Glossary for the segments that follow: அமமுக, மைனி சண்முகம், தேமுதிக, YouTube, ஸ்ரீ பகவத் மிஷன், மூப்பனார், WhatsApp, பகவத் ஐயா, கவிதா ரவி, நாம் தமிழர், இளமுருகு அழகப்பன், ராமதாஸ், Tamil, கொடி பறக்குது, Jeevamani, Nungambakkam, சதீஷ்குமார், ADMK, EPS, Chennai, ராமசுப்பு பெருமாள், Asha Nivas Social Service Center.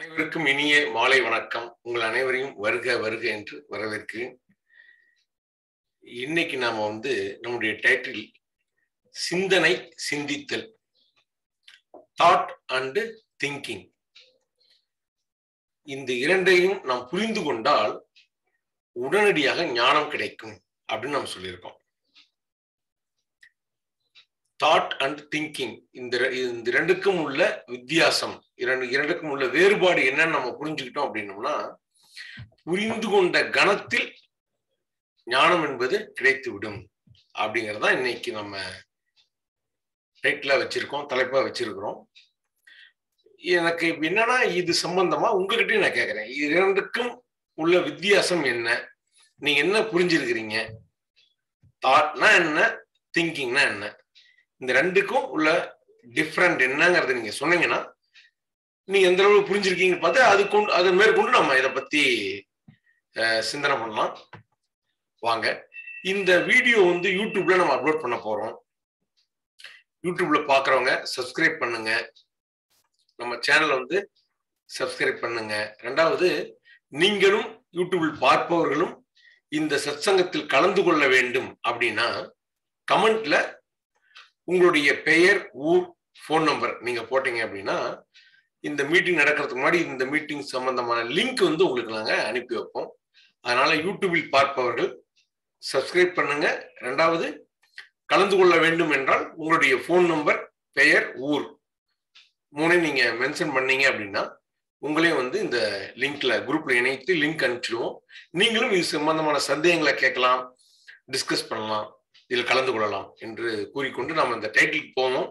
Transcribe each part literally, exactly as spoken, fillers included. அனைவருக்கும் இனிய மாலை வணக்கம். உங்கள் அனைவரையும் வருக வருக என்று வரவேற்கிறேன். இன்னைக்கு நாம வந்து நம்முடைய டைட்டில் சிந்தனை சிந்தித்தல், தாட் அண்ட் திங்கிங். இந்த இரண்டையும் நாம் புரிந்து கொண்டால் உடனடியாக ஞானம் கிடைக்கும் அப்படின்னு நாம் சொல்லியிருக்கோம். தாட் அண்ட் திங்கிங், இந்த இரண்டுக்கும் உள்ள வித்தியாசம், இரண்டு இரண்டுக்கும் உள்ள வேறுபாடு என்னன்னு நம்ம புரிஞ்சுக்கிட்டோம் அப்படின்னோம்னா, புரிந்து கொண்ட கணத்தில் ஞானம் என்பது கிடைத்து விடும் அப்படிங்கறதான் இன்னைக்கு நம்ம டைட்டிலா வச்சிருக்கோம், தலைப்பா வச்சிருக்கிறோம். எனக்கு என்னன்னா இது சம்பந்தமா உங்ககிட்டயும் நான் கேட்கிறேன், இது இரண்டுக்கும் உள்ள வித்தியாசம் என்ன, நீங்க என்ன புரிஞ்சிருக்கிறீங்க, தாட்னா என்ன, திங்கிங்னா என்ன, இந்த ரெண்டுக்கும் உள்ள டிஃப்ரெண்ட் என்னங்கிறத நீங்க சொன்னீங்கன்னா, நீங்க எந்த அளவுக்கு புரிஞ்சிருக்கீங்கன்னு பார்த்து அது கொண்டு அதை மேற்கொண்டு நம்ம இதை பத்தி சிந்தனை பண்ணலாம். வாங்க, இந்த வீடியோ வந்து யூடியூப்ல நம்ம அப்லோட் பண்ண போறோம். யூடியூப்ல பாக்குறவங்க சப்ஸ்கிரைப் பண்ணுங்க, நம்ம சேனலை வந்து சப்ஸ்கிரைப் பண்ணுங்க. ரெண்டாவது, நீங்களும் யூடியூபில் பார்ப்பவர்களும் இந்த சத்சங்கத்தில் கலந்து கொள்ள வேண்டும் அப்படின்னா கமெண்ட்ல உங்களுடைய பெயர், ஊர், ஃபோன் நம்பர் நீங்க போட்டீங்க அப்படின்னா, இந்த மீட்டிங் நடக்கிறதுக்கு முன்னாடி இந்த மீட்டிங் சம்பந்தமான லிங்க் வந்து உங்களுக்கு நாங்க அனுப்பி வைப்போம். அதனால யூடியூபில் பார்ப்பவர்கள் சப்ஸ்கிரைப் பண்ணுங்க. ரெண்டாவது, கலந்து கொள்ள வேண்டும் என்றால் உங்களுடைய ஃபோன் நம்பர், பெயர், ஊர் மூணே நீங்க மென்ஷன் பண்ணீங்க அப்படின்னா உங்களையும் வந்து இந்த லிங்க்ல குரூப்ல இணைத்து லிங்க் அனுப்பிச்சிடுவோம். நீங்களும் இது சம்பந்தமான சந்தேகங்களை கேட்கலாம், டிஸ்கஸ் பண்ணலாம், இதில் கலந்து கொள்ளலாம் என்று கூறிக்கொண்டு நாம் இந்த டைட்டிலுக்கு போவோம்.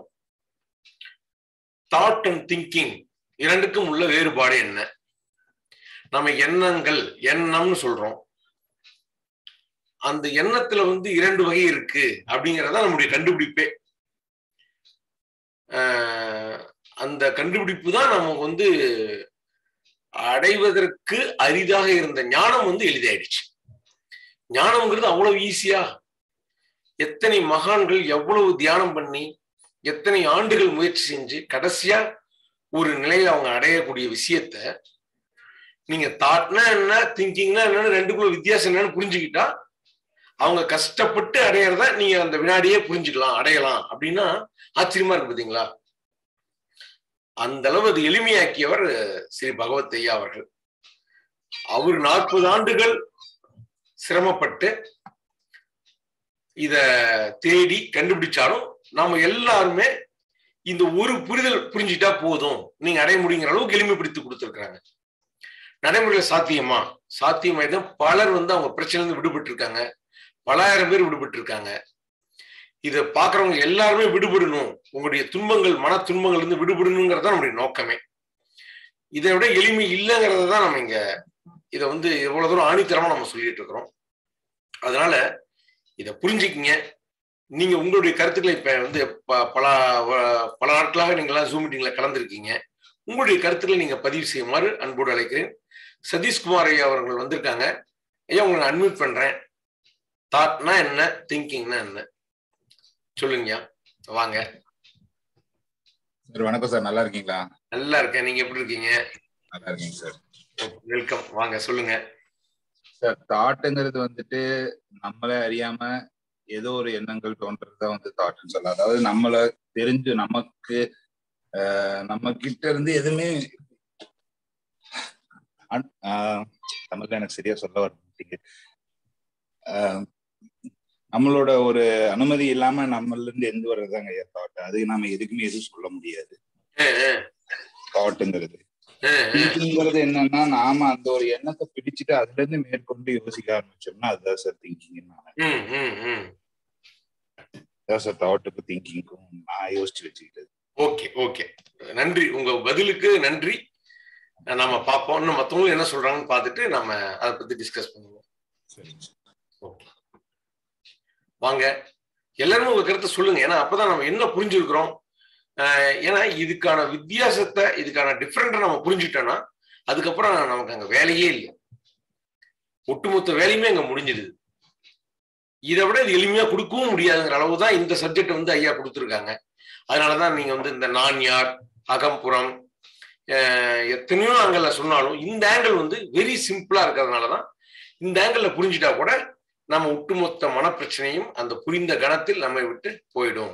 தாட் அண்ட் திங்கிங், இரண்டுக்கும் உள்ள வேறுபாடு என்ன? நம்ம எண்ணங்கள், எண்ணம்னு சொல்றோம். அந்த எண்ணத்துல வந்து இரண்டு வகை இருக்கு அப்படிங்கிறதா நம்முடைய கண்டுபிடிப்பே. ஆஹ் அந்த கண்டுபிடிப்பு தான் நமக்கு வந்து அடைவதற்கு அரிதாக இருந்த ஞானம் வந்து எளிதாயிடுச்சு. ஞானம்ங்கிறது அவ்வளவு ஈஸியா, எத்தனை மகான்கள் எவ்வளவு தியானம் பண்ணி எத்தனை ஆண்டுகள் முயற்சி செஞ்சு கடைசியா ஒரு நிலையில அவங்க அடையக்கூடிய விஷயத்த நீங்க தாட்னா என்ன, திங்கிங்னா என்னன்னு ரெண்டுக்குள்ள வித்தியாசம் என்னன்னு புரிஞ்சுக்கிட்டா அவங்க கஷ்டப்பட்டு அடையறத நீங்க அந்த வினாடியே புரிஞ்சுக்கலாம், அடையலாம் அப்படின்னா ஆச்சரியமா இருக்கு பார்த்தீங்களா? அந்த அளவு அது எளிமையாக்கியவர் ஸ்ரீ பகவத் ஐயா அவர்கள். அவர் நாற்பது ஆண்டுகள் சிரமப்பட்டு இத தேடி கண்டுபிடிச்சாலும் நாம எல்லாருமே இந்த ஒரு புரிதல் புரிஞ்சுட்டா போதும், நீங்க அடைய முடியுங்கிற அளவுக்கு எளிமைப்படுத்தி கொடுத்துருக்காங்க. நடைமுறையில சாத்தியமா சாத்தியமாயிதான் பலர் வந்து அவங்க பிரச்சனைல இருந்து விடுபட்டு இருக்காங்க, பலாயிரம் பேர் விடுபட்டு இருக்காங்க. இதை பாக்குறவங்க எல்லாருமே விடுபடணும், உங்களுடைய துன்பங்கள், மன துன்பங்கள் இருந்து விடுபடணுங்கிறதா நம்முடைய நோக்கமே. இதை விட எளிமை இல்லைங்கிறத தான் நம்ம இங்க இதை வந்து எவ்வளவு தூரம் ஆணித்தரமா நம்ம சொல்லிட்டு இருக்கிறோம். அதனால இதை புரிஞ்சுக்கிங்க. நீங்க உங்களுடைய கருத்துக்களை இப்ப வந்து பல பல நாட்களாக நீங்களாம் ஜூம் மீட்டிங்ல கலந்துருக்கீங்க, உங்களுடைய கருத்துக்களை நீங்க பதிவு செய்யுமாறு அன்போடு அழைக்கிறேன். சதீஷ்குமார் ஐயா அவர்கள் வந்திருக்காங்க. ஐயா, உங்களை நான் அன்மியூட் பண்றேன். தாட்னா என்ன, திங்கிங்னா என்ன சொல்லுங்க. வாங்க. சார் வணக்கம் சார், நல்லா இருக்கீங்களா? நல்லா இருக்கேன். நீங்க எப்படி இருக்கீங்க? நல்லா இருக்கீங்க சார். வெல்கம். வாங்க சொல்லுங்க சார். தாட்டுங்கிறது வந்துட்டு நம்மளே அறியாம ஏதோ ஒரு எண்ணங்கள் தோன்றதுதான் வந்து தாட்டுன்னு சொல்லலாம். அதாவது நம்மளை தெரிஞ்சு நமக்கு ஆஹ் நம்ம கிட்ட இருந்து எதுவுமே ஆஹ் தமிழ்ல எனக்கு சரியா சொல்ல வரமாட்டீங்க. ஆஹ் நம்மளோட ஒரு அனுமதி இல்லாம நம்மள இருந்து எந்த வர்றதுதாங்க ஐயா தாட். அது நம்ம எதுக்குமே எதுவும் சொல்ல முடியாது. தாட்டுங்கிறது திங்கிங்கிறது என்னன்னா, நாம அந்த ஒரு எண்ணத்தை பிடிச்சிட்டு அதுல இருந்து மேற்கொண்டு யோசிக்க ஆரம்பிச்சோம்னா அதுதான் சார் திங்கிங். சார் தாட்டுக்கு திங்கிங்கும் நான் யோசிச்சு வச்சுக்கிட்டது. ஓகே ஓகே, நன்றி. உங்க பதிலுக்கு நன்றி. நம்ம பார்ப்போம் இன்னும் மற்றவங்களும் என்ன சொல்றாங்கன்னு பார்த்துட்டு நம்ம அதை பத்தி டிஸ்கஸ் பண்ணுவோம். சரிங்க சார். ஓகே, வாங்க எல்லாருமே உங்க கருத்தை சொல்லுங்க. ஏன்னா அப்பதான் நம்ம என்ன புரிஞ்சுருக்கிறோம், ஏன்னா இதுக்கான வித்தியாசத்தை, இதுக்கான டிஃப்ரெண்ட்டை நம்ம புரிஞ்சுட்டோம்னா அதுக்கப்புறம் நமக்கு அங்கே வேலையே இல்லை, ஒட்டுமொத்த வேலையுமே அங்கே முடிஞ்சிடுது. இதை விட இது எளிமையாக கொடுக்கவும் முடியாதுங்கிற அளவு தான் இந்த சப்ஜெக்ட் வந்து ஐயா கொடுத்துருக்காங்க. அதனால தான் நீங்கள் வந்து இந்த நான் யார், அகம்புறம், எத்தனையோ ஆங்கிள் சொன்னாலும் இந்த ஆங்கிள் வந்து வெரி சிம்பிளா இருக்கிறதுனால தான் இந்த ஆங்கிள் புரிஞ்சிட்டா கூட நம்ம ஒட்டுமொத்த மனப்பிரச்சனையும் அந்த புரிந்த கணத்தில் நம்மை விட்டு போய்டும்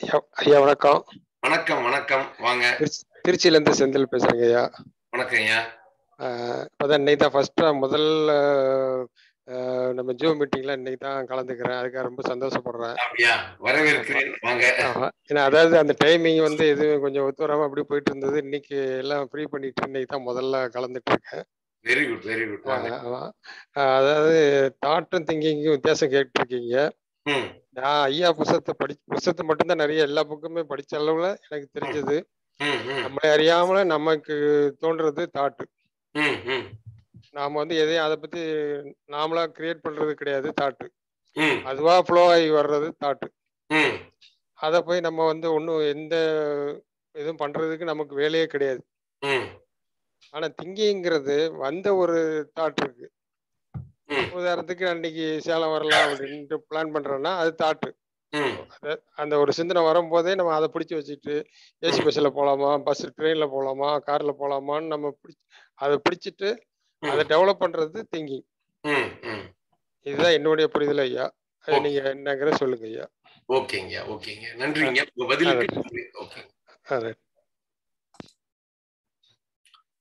ஐயா ஐயா வணக்கம் வணக்கம் வணக்கம் வாங்க திருச்சியில இருந்து செந்தில் பேசுறேன் ஐயா வணக்கம் ஐயா இப்பதான் இன்னைக்கு தான் ஃபர்ஸ்ட் முதல் நம்ம ஜூ மீட்டிங்ல இன்னைக்கு தான் கலந்துக்கிறேன் அதுக்காக ரொம்ப சந்தோஷப்படுறேன் வரவேற்கிறேன் வாங்க ஏன்னா அதாவது அந்த டைமிங் வந்து எதுவும் கொஞ்சம் ஒத்துவராம அப்படி போயிட்டு இருந்தது இன்னைக்கு எல்லாம் ஃப்ரீ பண்ணிட்டு இன்னைக்கு தான் முதல்ல கலந்துட்டு இருக்கேன் வெரி குட் வெரி குட் அதாவது தாட்டும் திங்கிங்கும் வித்தியாசம் கேட்டு இருக்கீங்க நான் ஐயா புத்தகத்தை படி புத்தகத்தை மட்டும்தான் நிறைய எல்லா புக்குமே படிச்ச அளவுல எனக்கு தெரிஞ்சது நம்மளை அறியாமல நமக்கு தோன்றது தாட்டு நாம வந்து எதையும் அதை பத்தி நாமளா கிரியேட் பண்றது கிடையாது தாட்டு அதுவா ஃப்ளோ ஆகி வர்றது தாட்டு அத போய் நம்ம வந்து ஒன்னும் எந்த எதுவும் பண்றதுக்கு நமக்கு வேலையே கிடையாது ஆனா திங்கிங்கிறது வந்த ஒரு தாட் இருக்கு உதாரணத்துக்கு அன்னைக்கு சேலம் வரலாம் அப்படின்ட்டு பிளான் பண்றோம்னா அது தாட்டு அந்த ஒரு சிந்தனை வரும்போதே நம்ம அதை பிடிச்சி வச்சுட்டு ஏசி பஸ்ல போலாமா பஸ் ட்ரெயின்ல போலாமா கார்ல போலாமான்னு நம்ம பிடிச்சி அதை பிடிச்சிட்டு அதை டெவலப் பண்றது திங்கிங் இதுதான் என்னுடைய புரிதல் ஐயா நீங்க என்னங்கிற சொல்லுங்க ஐயா ஓகேங்க ஓகேங்க நன்றிங்க உங்க பதிலுக்கு ஓகே ரைட்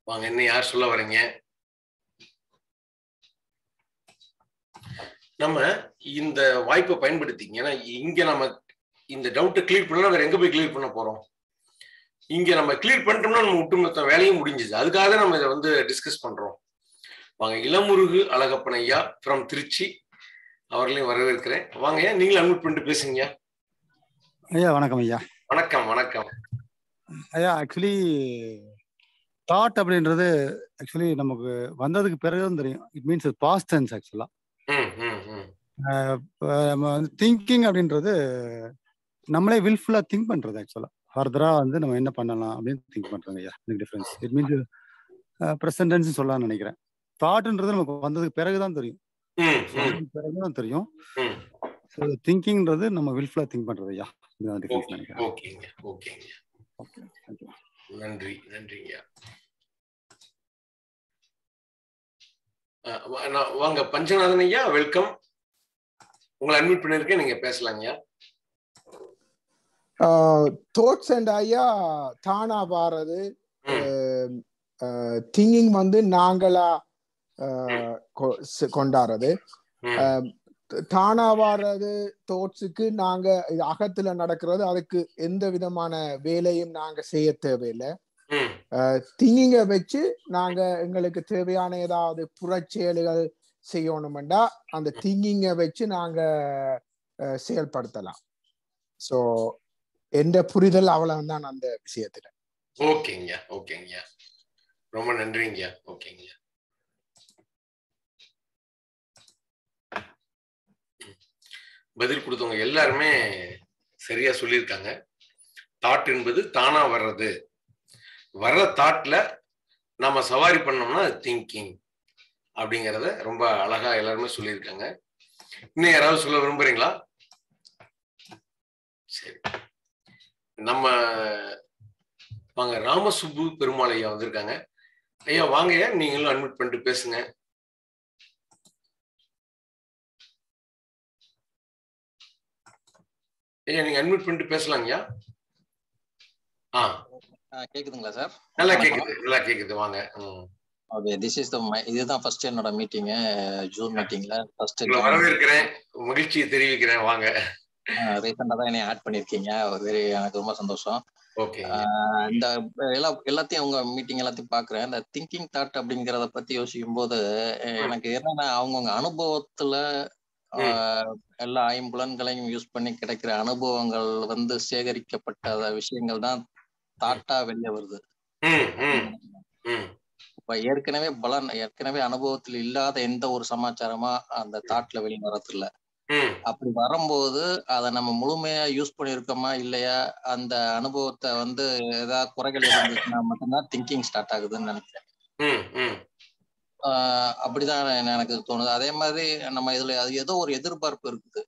வாங்க என்ன யார் சொல்ல வரீங்க நம்ம இந்த வாய்ப்பை பயன்படுத்திங்க ஏன்னா இங்க நம்ம இந்த டவுட்டை கிளியர் பண்ணலாம் வேற எங்க போய் கிளியர் பண்ண போறோம் இங்க நம்ம கிளியர் பண்ணிட்டோம்னா நம்ம ஒட்டுமொத்த வேலையும் முடிஞ்சுது அதுக்காக நம்ம இதை வந்து டிஸ்கஸ் பண்றோம் வாங்க இளமுருகு அழகப்பன் ஐயா ஃப்ரம் திருச்சி அவர்களையும் வரவேற்கிறேன் வாங்க ஐயா நீங்களும் அட்மிட் பண்ணிட்டு பேசுங்க ஐயா வணக்கம் ஐயா வணக்கம் வணக்கம் ஐயா ஆக்சுவலி தாட் அப்படின்றது ஆக்சுவலி நமக்கு வந்ததுக்கு பிறகுதான் தெரியும் இட் மீன்ஸ் பாஸ்ட் டென்ஸ் ஆக்சுவலா நம்ம வந்து திங்கிங் அப்படின்றது நம்மளே வில்ஃபுல்லா திங்க் பண்றது ஆக்சுவலா ஃபர்தரா வந்து நம்ம என்ன பண்ணலாம் அப்படின்னு திங்க் பண்றாங்க ஐயா இந்த difference it means present tense சொல்லலாம்னு நினைக்கிறேன் தாட்ன்றது நமக்கு வந்ததுக்கு பிறகுதான் தெரியும் பிறகுதான் தெரியும் திங்கிங்ன்றது நம்ம வில்ஃபுல்லா திங்க் பண்றது ஐயா இதுதான் டிஃபரன்ஸ் நினைக்கிறேன் ஓகேங்க ஓகேங்க ஓகே தேங்க்யூ நன்றி நன்றிங்க வாங்க பஞ்சநாதன் ஐயா வெல்கம் உங்களை அட்மிட் பண்ணிருக்கேன் நீங்க பேசலாங்கய்யா தாட்ஸ் அண்ட் ஐயா தானா வாரது திங்கிங் வந்து நாங்களா கொண்டாடுறது தானா வாரது தாட்ஸுக்கு நாங்க அகத்துல நடக்கிறது அதுக்கு எந்த விதமான வேலையும் நாங்க செய்ய தேவையில்லை திங்கிங்க வச்சு நாங்க எங்களுக்கு தேவையான ஏதாவது புறச்செயல்கள் செய்யணும்டா அந்த திங்கிங்க வச்சு நாங்க செயல்படுத்தலாம் சோ எந்த புரிதல் அவ்வளவுதான் அந்த விஷயத்துல ஓகேங்க ஓகேங்க ரொம்ப நன்றிங்க ஓகேங்க பதில் கொடுத்தவங்க எல்லாருமே சரியா சொல்லியிருக்காங்க தாட் என்பது தானா வர்றது வர்ற தாட்ல நம்ம சவாரி பண்ணோம்னா அது திங்கிங் அப்படிங்கிறத ரொம்ப அழகா எல்லாருமே சொல்லியிருக்காங்க இன்னும் யாராவது சொல்ல விரும்புறீங்களா சரி நம்ம வாங்க ராமசுப்பு பெருமாள் ஐயா வந்திருக்காங்க ஐயா வாங்க ஐயா நீங்களும் அட்மிட் பண்ணிட்டு பேசுங்க ஐயா நீங்க அட்மிட் பண்ணிட்டு பேசலாங்க ஐயா ஆ கேக்குதுங்களா சார் நல்லா கேக்குது நல்லா கேக்குது வாங்க ஓகே திஸ் இஸ் தி இதுதான் ஃபர்ஸ்ட் என்னோட மீட்டிங் ஜூன் மீட்டிங்ல ஃபர்ஸ்ட் வரவேற்கிறேன் மகிழ்ச்சி தெரிவிக்கிறேன் வாங்க ரீசன்ட்டா தான் என்ன ஆட் பண்ணிருக்கீங்க வெரி எனக்கு ரொம்ப சந்தோஷம் ஓகே இந்த எல்லா எல்லாத்தையும் அவங்க மீட்டிங் எல்லாத்தையும் பாக்குறேன் இந்த திங்கிங் தாட் அப்படிங்கறத பத்தி யோசிக்கும் போது எனக்கு என்னன்னா அவங்கவுங்க அனுபவத்துல எல்லா ஐம்புலன்களையும் யூஸ் பண்ணி கிடைக்கிற அனுபவங்கள் வந்து சேகரிக்கப்பட்ட விஷயங்கள் தான் தாட்டா வெளியே வருது. இப்ப ஏற்கனவே பலன் ஏற்கனவே அனுபவத்தில் இல்லாத எந்த ஒரு சமாச்சாரமா அந்த தாட்ல வெளியே வரதில்ல. அப்படி வரும்போது அதை நம்ம முழுமையா யூஸ் பண்ணிருக்கோமா இல்லையா, அந்த அனுபவத்தை வந்து ஏதாவது குறைகள் இருந்துச்சுன்னா மட்டும்தான் திங்கிங் ஸ்டார்ட் ஆகுதுன்னு நினைக்கிறேன். அப்படிதான் எனக்கு தோணுது. அதே மாதிரி நம்ம இதுல ஏதோ ஒரு எதிர்பார்ப்பு இருக்குது,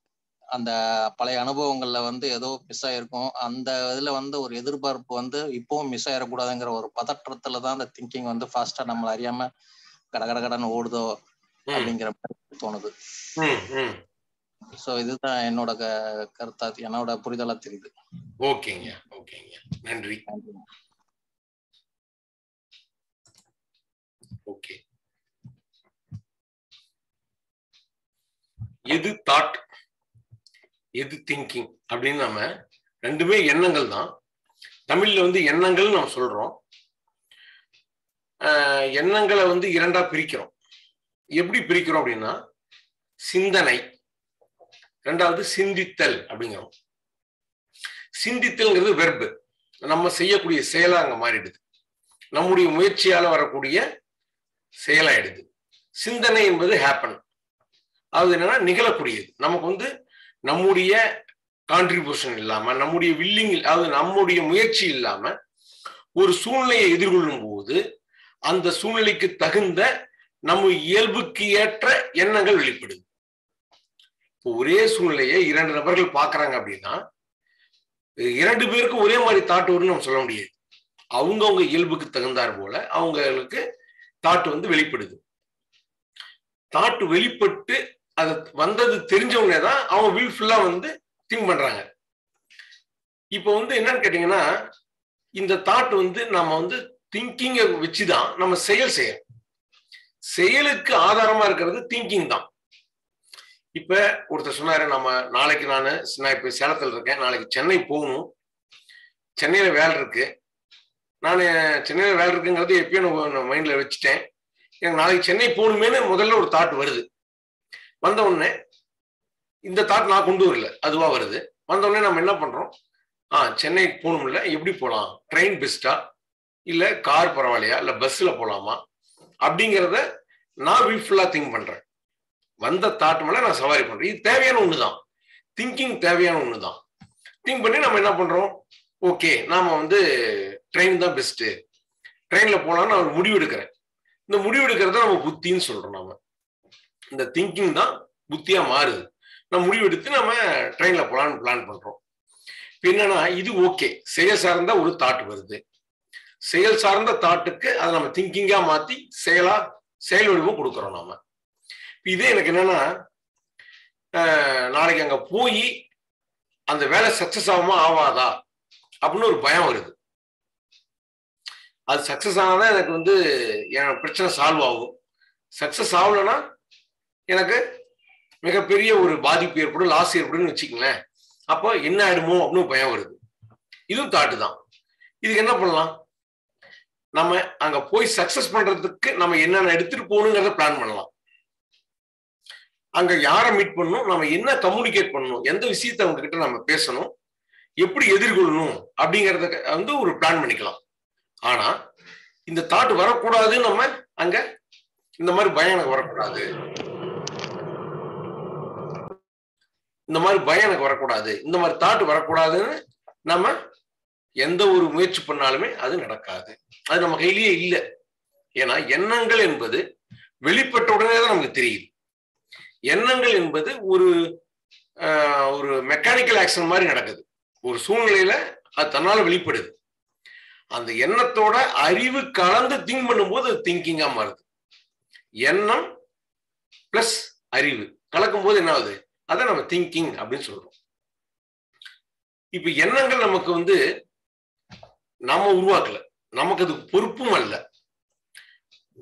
அந்த பழைய அனுபவங்கள்ல வந்து ஏதோ மிஸ் ஆயிருக்கும், அந்த இதுல வந்து ஒரு எதிர்பார்ப்பு வந்து இப்பவும் மிஸ் ஆயிடக்கூடாதுங்கிற ஒரு பதற்றத்துலதான் அந்த திங்கிங் வந்து ஃபாஸ்டா நம்மள அறியாம கடகட கடன்னு ஓடுதோ அப்படிங்கிற மாதிரி தோணுது. சோ இதுதான் என்னோட கருத்தா என்னோட புரிதலா தெரியுது. ஓகேங்க, ஓகேங்க, நன்றி. ஓகே, எது தாட் எது திங்கிங் அப்படின்னு நம்ம ரெண்டுமே எண்ணங்கள் தான். தமிழ்ல வந்து எண்ணங்கள் நம்ம சொல்றோம், எண்ணங்களை வந்து இரண்டா பிரிக்கிறோம். எப்படி பிரிக்கிறோம் அப்படின்னா, சிந்தனை, ரெண்டாவது சிந்தித்தல் அப்படிங்கிறோம். சிந்தித்தல்ங்கிறது வெர்பு, நம்ம செய்யக்கூடிய செயலா அங்க மாறிடுது, நம்முடைய முயற்சியால வரக்கூடிய செயலாயிடுது. சிந்தனை என்பது ஹேப்பன், அது என்னன்னா நிகழக்கூடியது, நமக்கு வந்து நம்முடைய கான்ட்ரிபியூஷன் இல்லாம நம்முடைய வில்லிங் அதாவது நம்முடைய முயற்சி இல்லாம ஒரு சூழ்நிலையை எதிர்கொள்ளும் போது அந்த சூழ்நிலைக்கு தகுந்த நம்ம இயல்புக்கு ஏற்ற எண்ணங்கள் வெளிப்படுது. இப்போ ஒரே சூழ்நிலையை இரண்டு நபர்கள் பார்க்கறாங்க அப்படின்னா இரண்டு பேருக்கும் ஒரே மாதிரி தாட் வரும்னு நம்ம சொல்ல முடியாது. அவங்கவுங்க இயல்புக்கு தகுந்தார் போல அவங்களுக்கு தாட் வந்து வெளிப்படுது. தாட் வெளிப்பட்டு அது வந்தது தெரிஞ்சவனே தான் அவங்க வீல் ஃபுல்லா வந்து திங்க் பண்றாங்க. இப்போ வந்து என்னன்னு கேட்டீங்கன்னா, இந்த தாட் வந்து நம்ம வந்து திங்கிங்கை வச்சுதான் நம்ம செயல் செய்யறோம். செயலுக்கு ஆதாரமா இருக்கிறது திங்கிங் தான். இப்ப ஒருத்தர் சொன்னாரு, நம்ம நாளைக்கு நான் நான் இப்ப சேலத்தில் இருக்கேன், நாளைக்கு சென்னை போகணும், சென்னையில வேலை இருக்கு, நான் சென்னையில வேலை இருக்குங்கிறது எப்பயும் மைண்ட்ல வச்சுட்டேன். எனக்கு நாளைக்கு சென்னை போகணுமேனு முதல்ல ஒரு தாட் வருது. வந்த உடனே இந்த தாட் நான் கொண்டு வரல, அதுவா வருது. வந்த உடனே நம்ம என்ன பண்றோம், ஆஹ் சென்னைக்கு போகணும்ல, எப்படி போகலாம், ட்ரெயின் பெஸ்டா இல்ல கார் பரவாயில்லையா இல்ல பஸ்ல போகலாமா அப்படிங்கிறத நான் வீல்ஃபுல்லா திங்க் பண்றேன். வந்த தாட் மேல நான் சவாரி பண்றேன். இது தேவையான ஒண்ணுதான், திங்கிங் தேவையான ஒண்ணுதான். திங்க் பண்ணி நம்ம என்ன பண்றோம், ஓகே நாம வந்து ட்ரெயின் தான் பெஸ்ட், ட்ரெயின்ல போகலான்னு நான் முடிவு எடுக்கிறேன். இந்த முடிவு எடுக்கிறத நம்ம புத்தின்னு சொல்றோம். நாம இந்த திங்கிங் தான் புத்தியா மாறுது. நம்ம முடிவெடுத்து நம்ம ட்ரெயின்ல போலான்னு பிளான் பண்றோம். இப்போ என்னன்னா, இது ஓகே, செயல் சார்ந்த ஒரு தாட் வருது. செயல் சார்ந்த தாட்டுக்கு அதை நம்ம திங்கிங்கா மாத்தி செயலா செயல் வடிவம் கொடுக்குறோம். நாம இதே எனக்கு என்னன்னா, நாளைக்கு அங்க போய் அந்த வேலை சக்சஸ் ஆகுமா ஆகாதா அப்படின்னு ஒரு பயம் வருது. அது சக்சஸ் ஆனாதான் எனக்கு வந்து என் பிரச்சனை சால்வ் ஆகும், சக்சஸ் ஆகலன்னா எனக்கு மிகப்பெரிய ஒரு பாதிப்பு ஏற்படும், லாஸ் ஏற்படும் வச்சுக்கங்களேன். அப்போ என்ன ஆயிடுமோ அப்படின்னு பயம் வருது. இதுவும் தாட்டு தான். இதுக்கு என்ன பண்ணலாம், நம்ம அங்க போய் சக்சஸ் பண்றதுக்கு நம்ம என்னென்ன எடுத்துட்டு போகணுங்கிறத பிளான் பண்ணலாம். அங்க யாரை மீட் பண்ணணும், நம்ம என்ன கம்யூனிகேட் பண்ணணும், எந்த விஷயத்த அவங்க கிட்ட நம்ம பேசணும், எப்படி எதிர்கொள்ளணும் அப்படிங்கிறத வந்து ஒரு பிளான் பண்ணிக்கலாம். ஆனா இந்த தாட் வரக்கூடாதுன்னு நம்ம அங்க இந்த மாதிரி பயம் எனக்கு வரக்கூடாது, இந்த மாதிரி பயம் எனக்கு வரக்கூடாது, இந்த மாதிரி தாட் வரக்கூடாதுன்னு நம்ம எந்த ஒரு முயற்சி பண்ணாலுமே அது நடக்காது. அது நம்ம கையிலேயே இல்லை. ஏன்னா எண்ணங்கள் என்பது வெளிப்பட்ட உடனே தான் நமக்கு தெரியுது. எண்ணங்கள் என்பது ஒரு ஒரு மெக்கானிக்கல் ஆக்ஷன் மாதிரி நடக்குது. ஒரு சூழ்நிலையில அது தன்னால வெளிப்படுது. அந்த எண்ணத்தோட அறிவு கலந்து திங்க் பண்ணும்போது அது திங்கிங்கா மாறுது. எண்ணம் பிளஸ் அறிவு கலக்கும் போது என்ன ஆகுது, அதை நம்ம திங்கிங் அப்படின்னு சொல்றோம். இப்ப எண்ணங்கள் நமக்கு வந்து நம்ம உருவாக்கல, நமக்கு அது பொறுப்பும் அல்ல.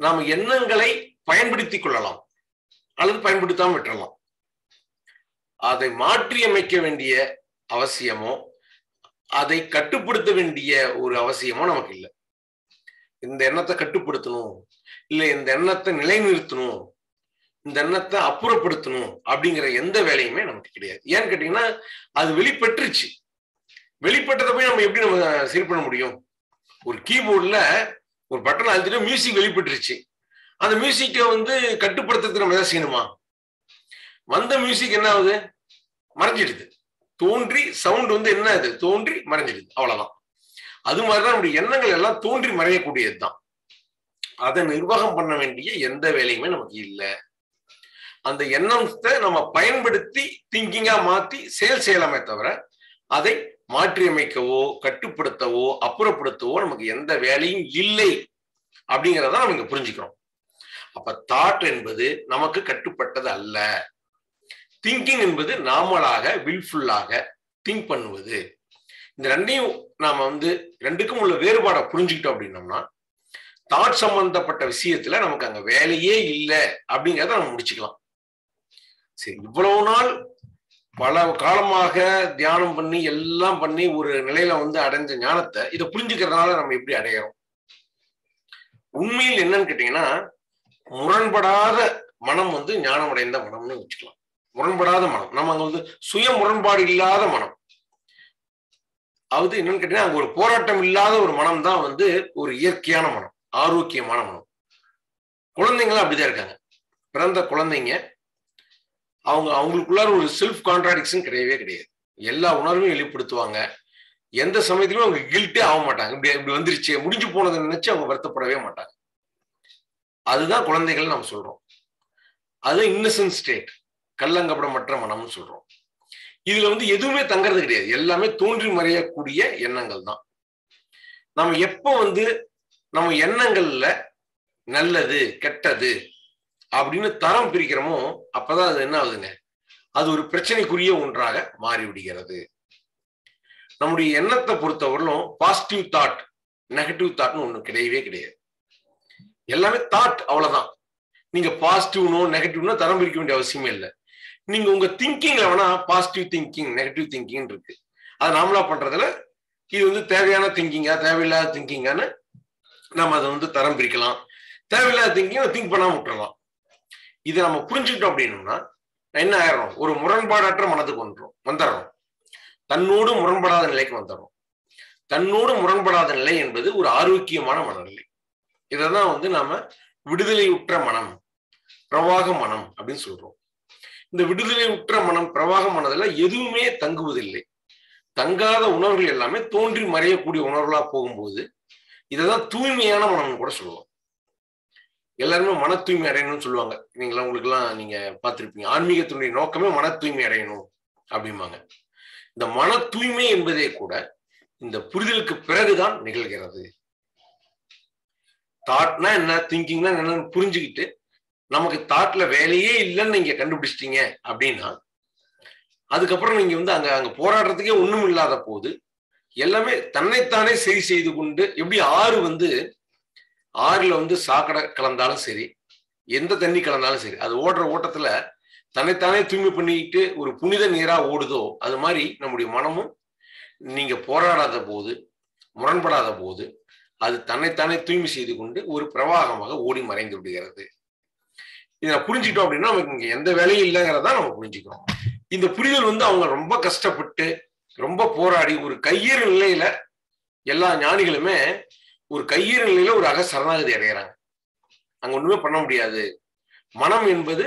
நாம எண்ணங்களை பயன்படுத்தி கொள்ளலாம் அல்லது பயன்படுத்தாம விட்டுறலாம். அதை மாற்றியமைக்க வேண்டிய அவசியமோ அதை கட்டுப்படுத்த வேண்டிய ஒரு அவசியமோ நமக்கு இல்லை. இந்த எண்ணத்தை கட்டுப்படுத்தணும் இல்ல இந்த எண்ணத்தை நிலைநிறுத்தணும் இந்த எண்ணத்தை அப்புறப்படுத்தணும் அப்படிங்கிற எந்த வேலையுமே நமக்கு கிடையாது. ஏன்னு கேட்டீங்கன்னா, அது வெளிப்பட்டுருச்சு. வெளிப்பட்டதை போய் நம்ம எப்படி நம்ம சரி பண்ண முடியும், ஒரு கீபோர்ட்ல ஒரு பட்டன் அழுத்திட்டு மியூசிக் வெளியிட்டுருச்சு அந்த மியூசிக்கை வந்து கட்டுப்படுத்துறதுக்கு நம்ம ஏதாவது செய்யணுமா வந்த மியூசிக் என்ன ஆகுது மறைஞ்சிடுது தோன்றி சவுண்ட் வந்து என்ன அது தோன்றி மறைஞ்சிடுது அவ்வளவுதான் அது மாதிரி தான் நம்முடைய எண்ணங்கள் எல்லாம் தோன்றி மறைய கூடியதுதான் அதை நிர்வாகம் பண்ண வேண்டிய எந்த வேலையுமே நமக்கு இல்ல அந்த எண்ணத்தை நம்ம பயன்படுத்தி திங்கிங்கா மாத்தி செயல் செய்யலாமே தவிர அதை மாற்றியமைக்கவோ கட்டுப்படுத்தவோ அப்புறப்படுத்தவோ நமக்கு எந்த வேலையும் இல்லை அப்படிங்கறத நாம இங்க புரிஞ்சிக்கிறோம் அப்ப தாட் என்பது நமக்கு கட்டுப்பட்டது அல்ல திங்கிங் என்பது நாமளாக வில்ஃபுல்லாக திங்க் பண்ணுவது இந்த ரெண்டையும் நாம வந்து ரெண்டுக்கும் உள்ள வேறுபாடை புரிஞ்சுக்கிட்டோம் அப்படின்னம்னா தாட் சம்பந்தப்பட்ட விஷயத்துல நமக்கு அங்க வேலையே இல்லை அப்படிங்கறத நம்ம முடிச்சுக்கலாம் சரி இவ்வளவு நாள் பல காலமாக தியானம் பண்ணி எல்லாம் பண்ணி ஒரு நிலையில வந்து அடைஞ்ச ஞானத்தை இதை புரிஞ்சுக்கிறதுனால நம்ம எப்படி அடையிறோம் உண்மையில் என்னன்னு கேட்டீங்கன்னா முரண்படாத மனம் வந்து ஞானம் அடைந்த மனம்னு வச்சுக்கலாம் முரண்படாத மனம் நம்ம அங்க வந்து சுய முரண்பாடு இல்லாத மனம் அது என்னன்னு கேட்டீங்கன்னா அங்க ஒரு போராட்டம் இல்லாத ஒரு மனம் தான் வந்து ஒரு இயற்கையான மனம் ஆரோக்கியமான மனம் குழந்தைங்களாம் அப்படிதான் இருக்காங்க பிறந்த குழந்தைங்க அவங்க அவங்களுக்குள்ளார ஒரு செல்ஃப் கான்ட்ராடிக்ஷன் கிடையவே கிடையாது எல்லா உணர்வையும் வெளிப்படுத்துவாங்க எந்த சமயத்திலும் அவங்க கில்ட்டே ஆக மாட்டாங்க இப்படி இப்படி வந்துருச்சு முடிஞ்சு போனதை நினைச்சு அவங்க வருத்தப்படவே மாட்டாங்க அதுதான் குழந்தைகள் நம்ம சொல்றோம் அது இன்னசென்ட் ஸ்டேட் கள்ளங்கபடமற்ற மனம்னு சொல்றோம் இதுல வந்து எதுவுமே தங்கறது கிடையாது எல்லாமே தோன்றி மறையக்கூடிய எண்ணங்கள் தான் நம்ம எப்போ வந்து நம்ம எண்ணங்கள்ல நல்லது கெட்டது அப்படின்னு தரம் பிரிக்கிறோமோ அப்பதான் அது என்ன ஆகுதுங்க அது ஒரு பிரச்சனைக்குரிய ஒன்றாக மாறிவிடுகிறது நம்முடைய எண்ணத்தை பொறுத்தவரையிலும் பாசிட்டிவ் தாட் நெகட்டிவ் தாட்னு ஒண்ணு கிடையவே கிடையாது எல்லாமே தாட் அவ்வளவுதான் நீங்க பாசிட்டிவ்னோ நெகட்டிவ்னோ தரம் பிரிக்க வேண்டிய அவசியமே இல்லை நீங்க உங்க திங்கிங்ல வேணா பாசிட்டிவ் திங்கிங் நெகட்டிவ் திங்கிங் இருக்கு அதை நாமளா பண்றதுல இது வந்து தேவையான திங்கிங்கா தேவையில்லாத திங்கிங்கான்னு நம்ம அதை வந்து தரம் பிரிக்கலாம் தேவையில்லாத திங்கிங் திங்க் பண்ணாம விட்டுறலாம் இதை நம்ம புரிஞ்சுக்கிட்டோம் அப்படின்னோம்னா என்ன ஆயிடுறோம் ஒரு முரண்பாடற்ற மனத்துக்கு வந்துடும் வந்துடுறோம் தன்னோடு முரண்படாத நிலைக்கு வந்துடுறோம் தன்னோடு முரண்படாத நிலை என்பது ஒரு ஆரோக்கியமான மனநிலை இதைதான் வந்து நாம விடுதலையுற்ற மனம் பிரவாக மனம் அப்படின்னு சொல்றோம் இந்த விடுதலையுற்ற மனம் பிரவாக மனதுல எதுவுமே தங்குவதில்லை தங்காத உணர்வுகள் எல்லாமே தோன்றி மறையக்கூடிய உணர்வுகளா போகும்போது இதைதான் தூய்மையான மனம்னு கூட சொல்லுவோம் எல்லாருமே மன தூய்மை அடையணும்னு சொல்லுவாங்க நீங்களாம் உங்களுக்கு எல்லாம் நீங்க பார்த்திருப்பீங்க ஆன்மீகத்தினுடைய நோக்கமே மன தூய்மை அடையணும் அப்படிம்பாங்க இந்த மன தூய்மை என்பதே கூட இந்த புரிதலுக்கு பிறகுதான் நிகழ்கிறது தாட்னா என்ன திங்கிங்னா என்னன்னு புரிஞ்சுக்கிட்டு நமக்கு தாட்ல வேலையே இல்லைன்னு நீங்க கண்டுபிடிச்சிட்டீங்க அப்படின்னா அதுக்கப்புறம் நீங்க வந்து அங்க அங்க போராடுறதுக்கே ஒண்ணும் இல்லாத போது எல்லாமே தன்னைத்தானே சரி செய்து கொண்டு எப்படி ஆறு வந்து ஆறுல வந்து சாக்கடை கலந்தாலும் சரி எந்த தண்ணி கலந்தாலும் சரி அது ஓடுற ஓட்டத்துல தன்னைத்தானே தூய்மை பண்ணிக்கிட்டு ஒரு புனித நீரா ஓடுதோ அது மாதிரி நம்முடைய மனமும் நீங்க போராடாத போது முரண்படாத போது அது தன்னைத்தானே தூய்மை செய்து கொண்டு ஒரு பிரவாகமாக ஓடி மறைந்து விடுகிறது இதை நான் புரிஞ்சுக்கிட்டோம் அப்படின்னா நமக்கு இங்க எந்த வேலையும் இல்லைங்கிறதா நம்ம புரிஞ்சுக்கிறோம் இந்த புரிதல் வந்து அவங்க ரொம்ப கஷ்டப்பட்டு ரொம்ப போராடி ஒரு கையேறு நிலையில எல்லா ஞானிகளுமே ஒரு கையேறு நிலையில ஒரு அக சரணாகதி அடைகிறாங்க அங்க ஒண்ணுமே பண்ண முடியாது மனம் என்பது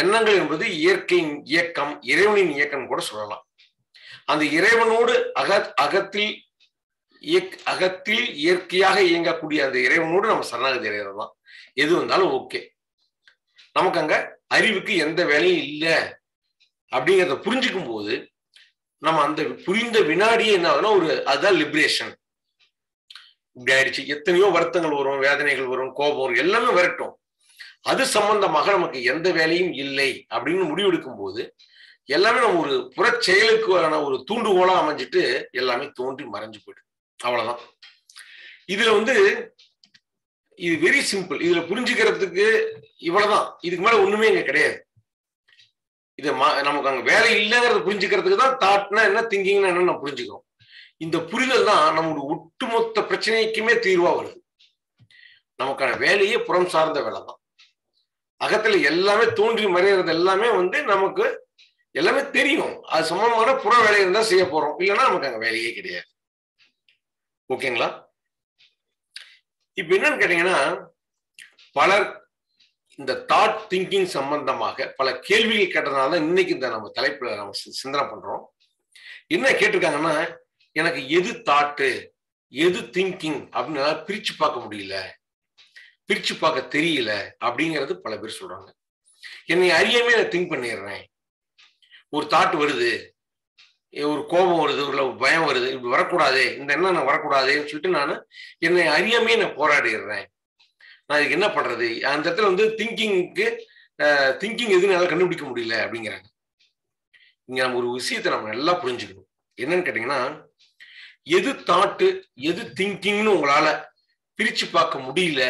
எண்ணங்கள் என்பது இயற்கையின் இயக்கம் இறைவனின் இயக்கம் கூட சொல்லலாம் அந்த இறைவனோடு அக அகத்தில் இயக் அகத்தில் இயற்கையாக இயங்கக்கூடிய அந்த இறைவனோடு நம்ம சரணாகதி அடைகிறது தான் எது வந்தாலும் ஓகே நமக்கு அங்க அறிவுக்கு எந்த வேலையும் இல்லை அப்படிங்கிறத புரிஞ்சுக்கும் போது நம்ம அந்த புரிந்த வினாடியே என்ன ஆகுதுன்னா ஒரு அதுதான் லிபரேஷன் இப்படி ஆயிடுச்சு எத்தனையோ வருத்தங்கள் வரும் வேதனைகள் வரும் கோபம் வரும் எல்லாமே வரட்டும் அது சம்பந்தமாக நமக்கு எந்த வேலையும் இல்லை அப்படின்னு முடிவெடுக்கும் போது எல்லாமே நம்ம ஒரு புறச்செயலுக்கான ஒரு தூண்டுகோலா அமைஞ்சிட்டு எல்லாமே தோன்றி மறைஞ்சு போயிடும் அவ்வளவுதான் இதுல வந்து இது வெரி சிம்பிள் இதுல புரிஞ்சுக்கிறதுக்கு இவ்வளவுதான் இதுக்கு மேல ஒண்ணுமே இங்க கிடையாது இது நமக்கு அங்க வேலை இல்லைங்கிறத புரிஞ்சுக்கிறதுக்கு தான் தாட்னா என்ன திங்கிங்னா என்ன நம்ம புரிஞ்சுக்கிறோம் இந்த புரிதல் தான் நம்மளுடைய ஒட்டுமொத்த பிரச்சனைக்குமே தீர்வா வருது நமக்கான வேலையே புறம் சார்ந்த வேலை தான் அகத்துல எல்லாமே தோன்றி மறைகிறது எல்லாமே வந்து நமக்கு எல்லாமே தெரியும் அது சம்பந்தமான புற வேலையை இருந்தா செய்ய போறோம் இல்லைன்னா நமக்கு அங்க வேலையே கிடையாது ஓகேங்களா இப்ப என்னன்னு கேட்டீங்கன்னா பலர் இந்த தாட் திங்கிங் சம்பந்தமாக பல கேள்விகள் கேட்டதுனால தான் இன்னைக்கு இந்த நம்ம தலைப்புல நம்ம சிந்தனை பண்றோம். என்ன கேட்டிருக்காங்கன்னா, எனக்கு எது தாட்டு எது திங்கிங் அப்படின்னு பிரிச்சு பார்க்க முடியல, பிரிச்சு பார்க்க தெரியல அப்படிங்கிறது பல பேர் சொல்றாங்க. என்னை அறியாமே நான் திங்க் பண்ணிடுறேன். ஒரு தாட் வருது, ஒரு கோபம் வருது, ஒரு பயம் வருது, இப்படி வரக்கூடாது, இந்த என்ன நான் வரக்கூடாதுன்னு சொல்லிட்டு நான் என்னை அறியாமே நான் போராடிடுறேன். நான் இதுக்கு என்ன பண்றது? அந்த இடத்துல வந்து திங்கிங்க்கு திங்கிங் எதுன்னு என்னால் கண்டுபிடிக்க முடியல அப்படிங்கிறாங்க. இங்க நம்ம ஒரு விஷயத்தை நம்ம நல்லா புரிஞ்சுக்கணும். என்னன்னு கேட்டீங்கன்னா, எது தாட்டு எது திங்கிங்னு உங்களால பிரிச்சு பார்க்க முடியல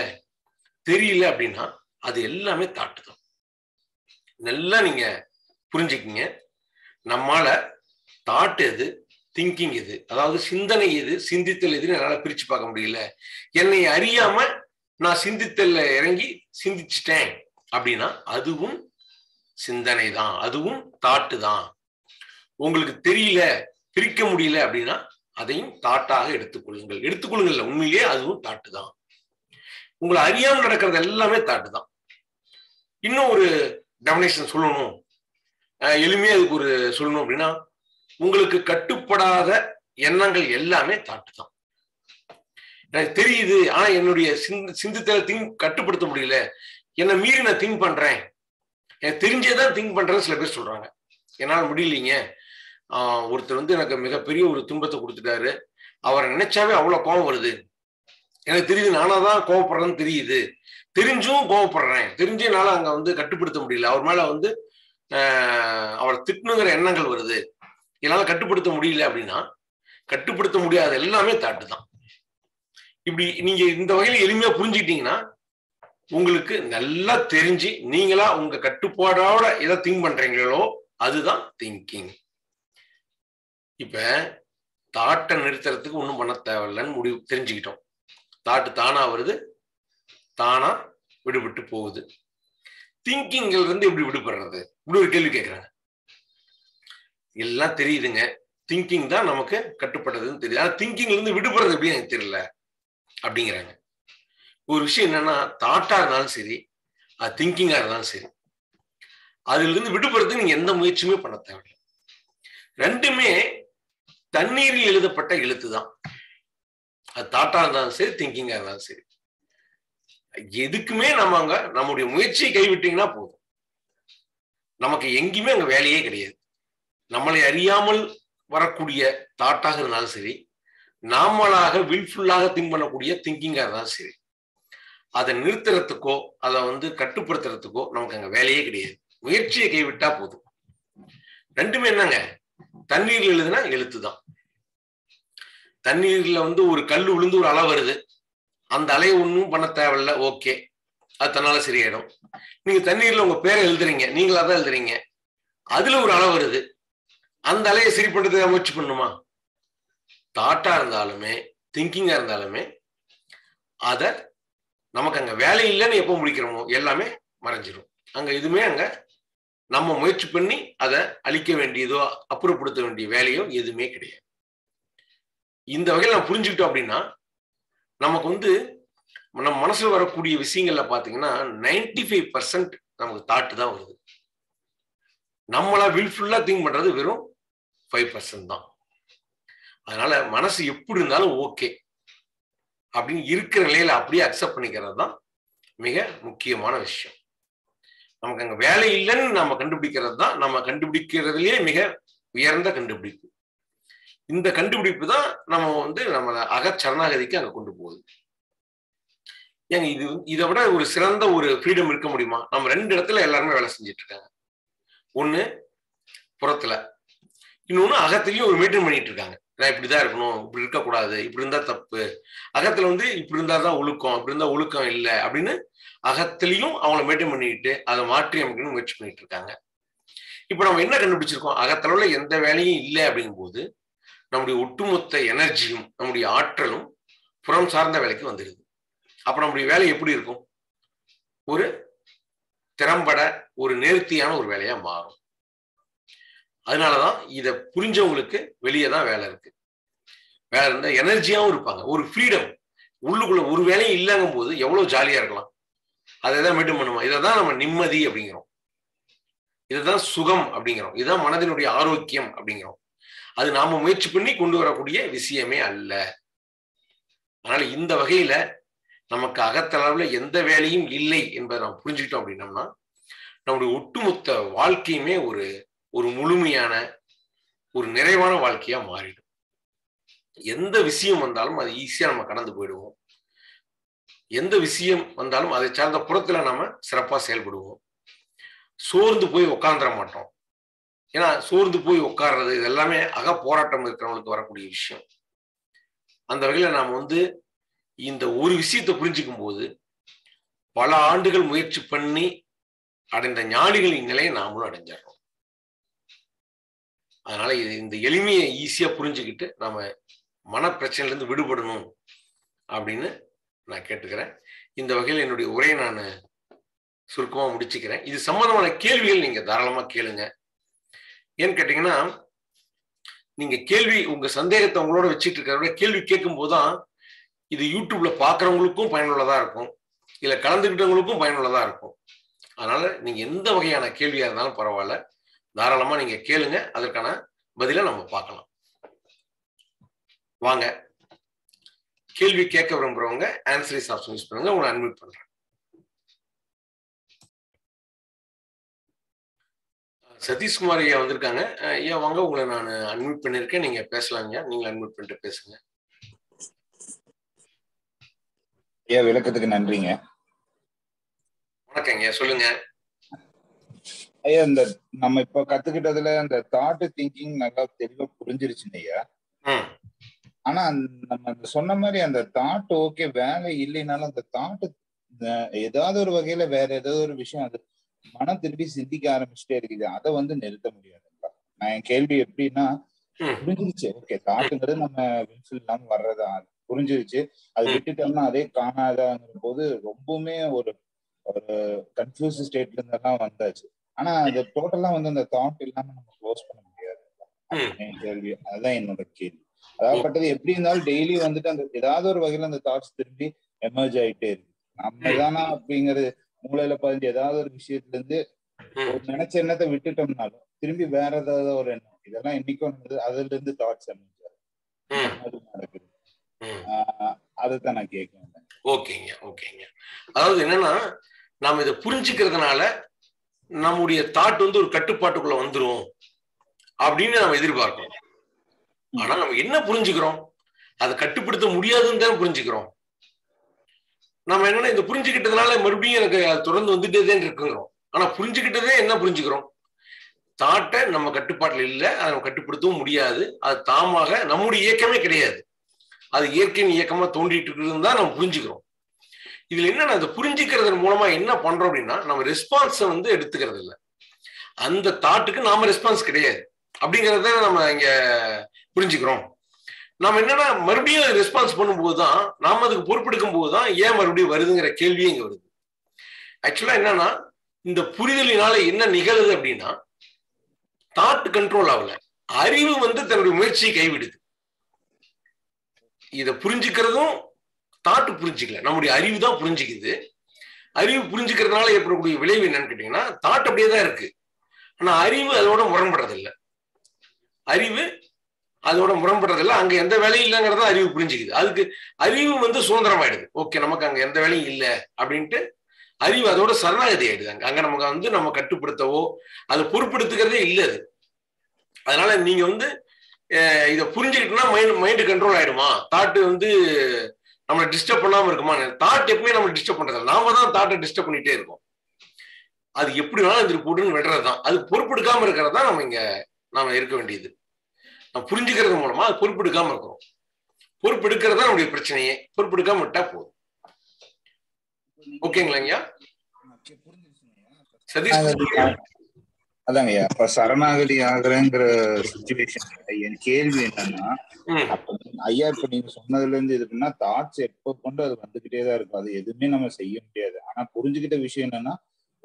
தெரியல அப்படின்னா அது எல்லாமே தாட்டு தான். நல்லா நீங்க புரிஞ்சுக்கிங்க. நம்மளால தாட் எது திங்கிங் எது, அதாவது சிந்தனை எது சிந்தித்தல் எதுன்னு என்னால் பிரிச்சு பார்க்க முடியல, என்னை அறியாம நான் சிந்தித்தல்ல இறங்கி சிந்திச்சிட்டேன் அப்படின்னா அதுவும் சிந்தனை தான், அதுவும் தாட்டு தான். உங்களுக்கு தெரியல பிரிக்க முடியல அப்படின்னா அதையும் தாட்டாக எடுத்துக்கொள்ளுங்கள். எடுத்துக்கொள்ளுங்கள்ல உண்மையிலேயே அதுவும் தாட்டு தான். உங்களை அறியாமல் நடக்கிறது எல்லாமே தாட்டு தான். இன்னும் ஒரு டெஃபினேஷன் சொல்லணும், எளிமையா அதுக்கு ஒரு சொல்லணும் அப்படின்னா, உங்களுக்கு கட்டுப்படாத எண்ணங்கள் எல்லாமே தாட்டு தான். எனக்கு தெரியுது, ஆனா என்னுடைய சிந்தித்தல திங்க் கட்டுப்படுத்த முடியல, என்னை மீறி நான் திங்க் பண்றேன், எனக்கு தெரிஞ்சேதான் திங்க் பண்றேன்னு சில பேர் சொல்றாங்க. என்னால் முடியலைங்க, ஆஹ் ஒருத்தர் வந்து எனக்கு மிகப்பெரிய ஒரு துன்பத்தை கொடுத்துட்டாரு, அவரை நினைச்சாவே அவ்வளவு கோபம் வருது, எனக்கு தெரியுது நானாதான் கோவப்படுறேன்னு தெரியுது, தெரிஞ்சும் கோவப்படுறேன், தெரிஞ்சனால அங்க வந்து கட்டுப்படுத்த முடியல, அவர் மேல வந்து ஆஹ் அவரை திட்டணுங்கிற எண்ணங்கள் வருது, என்னால் கட்டுப்படுத்த முடியல அப்படின்னா கட்டுப்படுத்த முடியாத எல்லாமே தாட்டு தான். இப்படி நீங்க இந்த வகையில எளிமையா புரிஞ்சுக்கிட்டீங்கன்னா உங்களுக்கு நல்லா தெரிஞ்சு நீங்களா உங்க கட்டுப்பாடோட எதை திங்க் பண்றீங்களோ அதுதான் திங்கிங். இப்ப தாட்டை நிறுத்துறதுக்கு ஒன்றும் பண்ண தேவையில்லைன்னு முடிவு தெரிஞ்சுக்கிட்டோம். தாட்டு தானா வருது, தானா விடுபட்டு போகுது. திங்கிங்ல இருந்து எப்படி விடுபடுறது? இப்படி ஒரு கேள்வி கேட்கிறாங்க. எல்லாம் தெரியுதுங்க, திங்கிங் தான் நமக்கு கட்டுப்பட்டதுன்னு தெரியுது, ஆனா திங்கிங்ல இருந்து விடுபடுறது எப்படி எனக்கு தெரியல அப்படிங்கிறாங்க. ஒரு விஷயம் என்னன்னா, தாட்டா இருந்தாலும் சரி அது திங்கிங்கா இருந்தாலும் சரி அதுல இருந்து விடுபடுறதுக்கு நீங்க எந்த முயற்சியுமே பண்ண தேவையில்லை. ரெண்டுமே தண்ணீரில் எழுதப்பட்ட எழுத்து தான். அது தாட்டா இருந்தாலும் சரி திங்கிங்கா இருந்தாலும் சரி எதுக்குமே நம்ம அங்க நம்முடைய முயற்சியை கைவிட்டீங்கன்னா போதும், நமக்கு எங்கேயுமே அங்க வேலையே கிடையாது. நம்மளை அறியாமல் வரக்கூடிய தாட்டாக இருந்தாலும் சரி, நாமளாக வில்ஃபுல்லாக திங்க் பண்ணக்கூடிய திங்கிங்காக இருந்தாலும் சரி, அதை நிறுத்துறதுக்கோ அதை வந்து கட்டுப்படுத்துறதுக்கோ நமக்கு அங்கே வேலையே கிடையாது. முயற்சியை கைவிட்டா போதும். ரெண்டுமே என்னங்க, தண்ணீர்ல எழுதுனா எழுத்து தான். தண்ணீர்ல வந்து ஒரு கல் விழுந்து ஒரு அலை வருது, அந்த அலையை ஒன்றும் பண்ண தேவையில்ல, ஓகே அது தன்னால சரியாயிடும். நீங்க தண்ணீர்ல உங்க பேரை எழுதுறீங்க, நீங்களா தான் எழுதுறீங்க, அதுல ஒரு அலை வருது, அந்த அலையை சரி பண்றதுக்கு முயற்சி பண்ணுமா? தாட்டா இருந்தாலுமே திங்கிங்கா இருந்தாலுமே அதை நமக்கு அங்க வேலை இல்லைன்னு எப்போ முடிக்கிறோமோ எல்லாமே மறைஞ்சிடும். அங்க எதுவுமே அங்க நம்ம முயற்சி பண்ணி அதை அழிக்க வேண்டியதோ அப்புறப்படுத்த வேண்டிய வேலையோ எதுவுமே கிடையாது. இந்த வகையில் நம்ம புரிஞ்சுக்கிட்டோம் அப்படின்னா நமக்கு வந்து நம்ம மனசுல வரக்கூடிய விஷயங்கள்ல பாத்தீங்கன்னா நைன்டி ஃபைவ் பர்சன்ட் நமக்கு தாட்டு தான் வருது. நம்மளா வில்ஃபுல்லா திங்க் பண்றது வெறும் ஃபைவ் பர்சன்ட் தான். அதனால மனசு எப்படி இருந்தாலும் ஓகே அப்படின்னு இருக்கிற நிலையில அப்படியே அக்செப்ட் பண்ணிக்கிறது தான் மிக முக்கியமான விஷயம். நமக்கு அங்க வேலை இல்லைன்னு நம்ம கண்டுபிடிக்கிறது தான் நம்ம கண்டுபிடிக்கிறதுலயே மிக உயர்ந்த கண்டுபிடிப்பு. இந்த கண்டுபிடிப்பு தான் நம்ம வந்து நம்மளை அகச்சரணாகதிக்கு அங்க கொண்டு போகுது. ஏங்க இது இதை விட ஒரு சிறந்த ஒரு ஃப்ரீடம் இருக்க முடியுமா? நம்ம ரெண்டு இடத்துல எல்லாருமே வேலை செஞ்சுட்டு இருக்காங்க. ஒண்ணு புறத்துல, இன்னொன்னு அகத்திலையும் ஒரு மெயின்டைன் பண்ணிட்டு இருக்காங்க. நான் இப்படிதான் இருக்கணும், இப்படி இருக்கக்கூடாது, இப்படி இருந்தா தப்பு, அகத்துல வந்து இப்படி இருந்தாதான் ஒழுக்கம், இப்படி இருந்தா ஒழுக்கம் இல்லை அப்படின்னு அகத்திலையும் அவங்களை மெயின்டைன் பண்ணிட்டு அதை மாற்றி அமைக்கணும்னு முயற்சி பண்ணிட்டு இருக்காங்க. இப்ப நம்ம என்ன கண்டுபிடிச்சிருக்கோம், அகத்தளவுல எந்த வேலையும் இல்லை அப்படிங்கும் போது நம்முடைய ஒட்டுமொத்த எனர்ஜியும் நம்முடைய ஆற்றலும் புறம் சார்ந்த வேலைக்கு வந்துடுது. அப்ப நம்முடைய வேலை எப்படி இருக்கும்? ஒரு திறம்பட ஒரு நேர்த்தியான ஒரு வேலையா மாறும். அதனாலதான் இதை புரிஞ்சவங்களுக்கு வெளியே தான் வேலை இருக்கு, வேலை இருந்தால் எனர்ஜியாகவும் இருப்பாங்க, ஒரு ஃப்ரீடம். உள்ளுக்குள்ள ஒரு வேலையும் இல்லங்கும் போது எவ்வளவு ஜாலியா இருக்கலாம். அதைதான் மீண்டும் பண்ணுவோம். இதைதான் நம்ம நிம்மதி அப்படிங்கிறோம், இதுதான் சுகம் அப்படிங்கிறோம், இதுதான் மனதினுடைய ஆரோக்கியம் அப்படிங்கிறோம். அது நாம முயற்சி பண்ணி கொண்டு வரக்கூடிய விஷயமே அல்ல. அதனால இந்த வகையில நமக்கு அகத்தளவுல எந்த வேலையும் இல்லை என்பதை நாம் புரிஞ்சுக்கிட்டோம் அப்படின்னம்னா நம்முடைய ஒட்டுமொத்த வாழ்க்கையுமே ஒரு ஒரு முழுமையான ஒரு நிறைவான வாழ்க்கையா மாறிடும். எந்த விஷயம் வந்தாலும் அது ஈஸியா நம்ம கடந்து போயிடுவோம். எந்த விஷயம் வந்தாலும் அதை சார்ந்த புறத்துல நாம சிறப்பா செயல்படுவோம். சோர்ந்து போய் உட்காந்துட மாட்டோம். ஏன்னா சோர்ந்து போய் உட்கார்றது இது எல்லாமே அக போராட்டம் இருக்கிறவங்களுக்கு வரக்கூடிய விஷயம். அந்த வகையில நாம் வந்து இந்த ஒரு விஷயத்தை புரிஞ்சுக்கும் போது பல ஆண்டுகள் முயற்சி பண்ணி அடைந்த ஞானிகளின் நிலையை நாமளும் அடைஞ்சிடறோம். அதனால இது இந்த எளிமையை ஈஸியா புரிஞ்சுக்கிட்டு நம்ம மன பிரச்சனையில இருந்து விடுபடணும் அப்படின்னு நான் கேட்டுக்கிறேன். இந்த வகையில் என்னுடைய உரையை நான் சுருக்கமா முடிச்சுக்கிறேன். இது சம்பந்தமான கேள்விகள் நீங்க தாராளமா கேளுங்க. ஏன்னு கேட்டீங்கன்னா, நீங்க கேள்வி உங்க சந்தேகத்தை உங்களோட வச்சுட்டு இருக்கிறத கேள்வி கேட்கும் போதுதான் இது யூடியூப்ல பாக்குறவங்களுக்கும் பயனுள்ளதா இருக்கும், இல்ல கலந்துக்கிட்டவங்களுக்கும் பயனுள்ளதா இருக்கும். அதனால நீங்க எந்த வகையான கேள்வியா இருந்தாலும் பரவாயில்ல, தாராளமா நீங்க கேளுங்க. அதற்கான பதிலை நம்ம பார்க்கலாம். வாங்க, கேள்வி கேட்க விரும்புறவங்க ஆன்சரிஸ் ஆப்ஷன் யூஸ் பண்ணுங்க. உங்களை அன்மியூட் பண்றேன். சதீஷ்குமார் ஐயா வந்திருக்காங்க. ஐயா வாங்க, உங்களை நான் அன்மியூட் பண்ணிருக்கேன், நீங்க பேசலாங்க. நீங்க அன்மியூட் பண்ணிட்டு பேசுங்க. ஐயா விளக்கத்துக்கு நன்றிங்க. வணக்கங்க, சொல்லுங்க ஐயா. இந்த நம்ம இப்ப கத்துக்கிட்டதுல அந்த தாட் திங்கிங் நல்லா தெளிவா புரிஞ்சிருச்சுன்னு ஐயா. ஆனா நம்ம சொன்ன மாதிரி அந்த தாட் ஓகே வேலை இல்லைனாலும் அந்த தாட் ஏதாவது ஒரு வகையில வேற ஏதாவது ஒரு விஷயம் அது மனம் திருப்பி சிந்திக்க ஆரம்பிச்சுட்டே இருக்குது. அதை வந்து நிறுத்த முடியாதுங்களா? நான் என் கேள்வி எப்படின்னா, புரிஞ்சிருச்சு ஓகே தாட்டுங்கிறது நம்ம வில்ஃபுல் இல்லாம வர்றதா புரிஞ்சிருச்சு, அது விட்டுட்டோம்னா அதே காணாதாங்கிற போது ரொம்பவுமே ஒரு ஒரு கன்ஃபியூஸ் ஸ்டேட்ல இருந்தெல்லாம் வந்தாச்சு. ஆனா அது டோட்டலா வந்து அந்த தாட் இல்லாம நம்ம க்ளோஸ் பண்ண முடியாது கேள்வி. அதுதான் என்னோட கேள்வி. அதாவது எப்படி இருந்தாலும் டெய்லி வந்துட்டு அந்த ஏதாவது ஒரு வகையில அந்த தாட்ஸ் திரும்பி எமர்ஜ் ஆயிட்டே இருக்கு. நம்ம தானா அப்படிங்கிறது மூளையில பதிஞ்சு ஏதாவது ஒரு விஷயத்துல இருந்து நினைச்ச எண்ணத்தை விட்டுட்டோம்னாலும் திரும்பி வேற ஏதாவது ஒரு எண்ணம் இதெல்லாம் என்னைக்கும் அதுல இருந்து தாட்ஸ் எமர்ஜ் நடக்குது. ஆஹ் அதைத்தான் நான் கேட்க. ஓகேங்க ஓகேங்க. அதாவது என்னன்னா, நாம இதை புரிஞ்சுக்கிறதுனால நம்முடைய தாட் வந்து ஒரு கட்டுப்பாட்டுக்குள்ள வந்துரும் அப்படின்னு நம்ம எதிர்பார்க்கிறோம். ஆனா நம்ம என்ன புரிஞ்சுக்கிறோம்? அதை கட்டுப்படுத்த முடியாதுன்னு தான் புரிஞ்சுக்கிறோம். நம்ம என்னன்னா இந்த புரிஞ்சுக்கிட்டதுனால மறுபடியும் எனக்கு தொடர்ந்து வந்துட்டே இருக்குங்கிறோம். ஆனா புரிஞ்சுக்கிட்டதே என்ன புரிஞ்சுக்கிறோம்? தாட்டை நம்ம கட்டுப்பாட்டுல இல்லை, அதை நம்ம கட்டுப்படுத்தவும் முடியாது, அது தாமாக நம்முடைய இயக்கமே கிடையாது, அது இயற்கையின் இயக்கமா தோண்டிட்டு இருக்குதுன்னு தான் நம்ம புரிஞ்சுக்கிறோம். இதுல என்னன்னா, அதை புரிஞ்சுக்கிறது மூலமா என்ன பண்றோம் அப்படின்னா, நம்ம ரெஸ்பான்ஸை வந்து எடுத்துக்கிறது இல்லை, அந்த தாட்டுக்கு நாம ரெஸ்பான்ஸ் கிடையாது அப்படிங்கிறத நம்ம இங்க புரிஞ்சுக்கிறோம். நம்ம என்னன்னா மறுபடியும் ரெஸ்பான்ஸ் பண்ணும்போதுதான், நாம அதுக்கு பொறுப்பெடுக்கும் போதுதான் ஏன் மறுபடியும் வருதுங்கிற கேள்வியே இங்க வருது. ஆக்சுவலா என்னன்னா, இந்த புரிதலினால என்ன நிகழுது அப்படின்னா, தாட் கண்ட்ரோல் ஆகல, அறிவு வந்து தன்னுடைய முயற்சியை கைவிடுது. இதை புரிஞ்சுக்கிறதும் தாட்டு புரிஞ்சுக்கல, நம்முடைய அறிவு தான் புரிஞ்சுக்குது. அறிவு புரிஞ்சுக்கிறதுனால ஏற்படக்கூடிய விளைவு என்னன்னு கேட்டீங்கன்னா, தாட் அப்படியே தான் இருக்கு, ஆனா அறிவு அதோட முரண்படுறதில்லை. அறிவு அதோட முரண்படுறதில்லை, அங்க எந்த வேலையும் இல்லைங்கிறத அறிவு புரிஞ்சுக்குது. அதுக்கு அறிவு வந்து சுதந்திரமாயிடுது. ஓகே, நமக்கு அங்க எந்த வேலையும் இல்லை அப்படின்ட்டு அறிவு அதோட சரணாகதி ஆயிடுது. அங்க அங்க நமக்கு வந்து நம்ம கட்டுப்படுத்தவோ அதை பொறுப்படுத்துக்கிறதே இல்லை. அது அதனால நீங்க வந்து இதை புரிஞ்சுக்கிட்டோம்னா மைண்ட் மைண்டு கண்ட்ரோல் ஆயிடுமா, தாட்டு வந்து நம்மளை டிஸ்டர்ப் பண்ணாம இருக்குமா? தாட் எப்பவுமே நம்ம டிஸ்டர்ப் பண்றது, நாம தான் தாட்டை டிஸ்டர்ப் பண்ணிட்டே இருக்கோம். அது எப்படி வேணாலும் இதுக்கு போட்டுன்னு விடுறது தான், அது பொறுப்பெடுக்காம இருக்கிறது தான் நம்ம இங்க நாம இருக்க வேண்டியது. நம்ம புரிஞ்சுக்கிறது மூலமா அது பொறுப்பெடுக்காம இருக்கிறோம். பொறுப்பெடுக்கிறது தான் நம்முடைய பிரச்சனையே, பொறுப்பெடுக்காம விட்டா போதும். ஓகேங்களா சதீஷ்? அதாங்க ஐயா, இப்ப சரணாகதி ஆகிறேங்கிற சிச்சுவேஷன் என் கேள்வி என்னன்னா, அப்ப ஐயா இப்ப நீங்க சொன்னதுல இருந்து இது பண்ணா தாட்ஸ் எப்போ கொண்டு அது வந்துகிட்டேதான் இருக்கும், அது எதுவுமே நம்ம செய்ய முடியாது. ஆனா புரிஞ்சுக்கிட்ட விஷயம் என்னன்னா,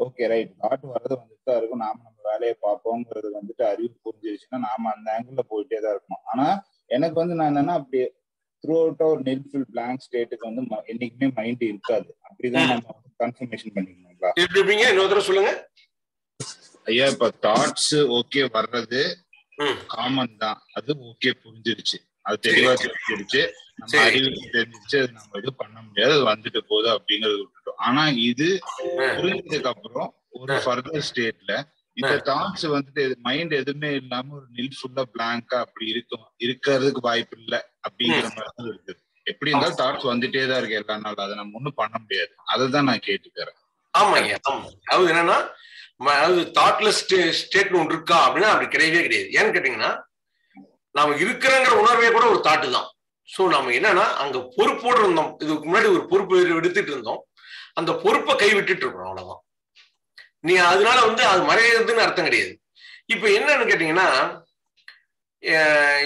ஓகே ரைட், தாட் வர்றது வந்துட்டு தான் இருக்கும், நாம நம்ம வேலையை பார்ப்போங்கிறது வந்துட்டு அறிவு புரிஞ்சிருச்சுன்னா நாம அந்த ஆங்கிள் போயிட்டே தான் இருக்கணும். ஆனா எனக்கு வந்து நான் என்னன்னா அப்படி throughout our nelful blank state is on the enigma mind irkadu. அப்படிதான் நம்ம கன்ஃபர்மேஷன் பண்ணிக்கணும்ங்களா? இருப்பீங்க இன்னொரு சொல்லுங்க. ஐயா இப்ப தாட்ஸ் ஓகே வர்றது காமன் தான். அது ஓகே புரிஞ்சிருச்சு. அது தெளிவா தெரிஞ்சிருச்சு. நம்ம அறிவு தெரிஞ்சிருச்சு. அது நம்ம இது பண்ண முடியாது. அது வந்துட்டு போகுது அப்படிங்கறது விட்டுட்டோம். ஆனா இது புரிஞ்சதுக்கு அப்புறம் ஒரு ஃபர்தர் ஸ்டேட்ல இந்த தாட்ஸ் வந்துட்டு மைண்ட் எதுவுமே இல்லாம ஒரு நில் ஃபுல்லா பிளாங்கா அப்படி இருக்கும் இருக்கிறதுக்கு வாய்ப்பு இல்லை அப்படிங்கிற மாதிரி இருக்கு. எப்படி இருந்தாலும் தாட்ஸ் வந்துட்டே தான் இருக்கு எல்லா நாளும். அதை நம்ம ஒண்ணும் பண்ண முடியாது. அதைதான் நான் கேட்டுக்கிறேன். ஆமாங்க, ஆமா. அதாவது என்னன்னா அதாவது தாட்லெஸ் ஸ்டேட் ஒன்று இருக்கா அப்படின்னா அப்படி கிடையவே கிடையாது. ஏன்னு கேட்டீங்கன்னா நாம இருக்கிறங்கிற உணர்வே கூட ஒரு தாட்டு தான். ஸோ நம்ம என்னன்னா அங்க பொறுப்போடு இருந்தோம். இதுக்கு முன்னாடி ஒரு பொறுப்பு எடுத்துட்டு இருந்தோம். அந்த பொறுப்பை கைவிட்டுட்டு இருக்கிறோம். அவ்வளவுதான். நீ அதனால வந்து அது மறையறதுன்னு அர்த்தம் கிடையாது. இப்ப என்னன்னு கேட்டீங்கன்னா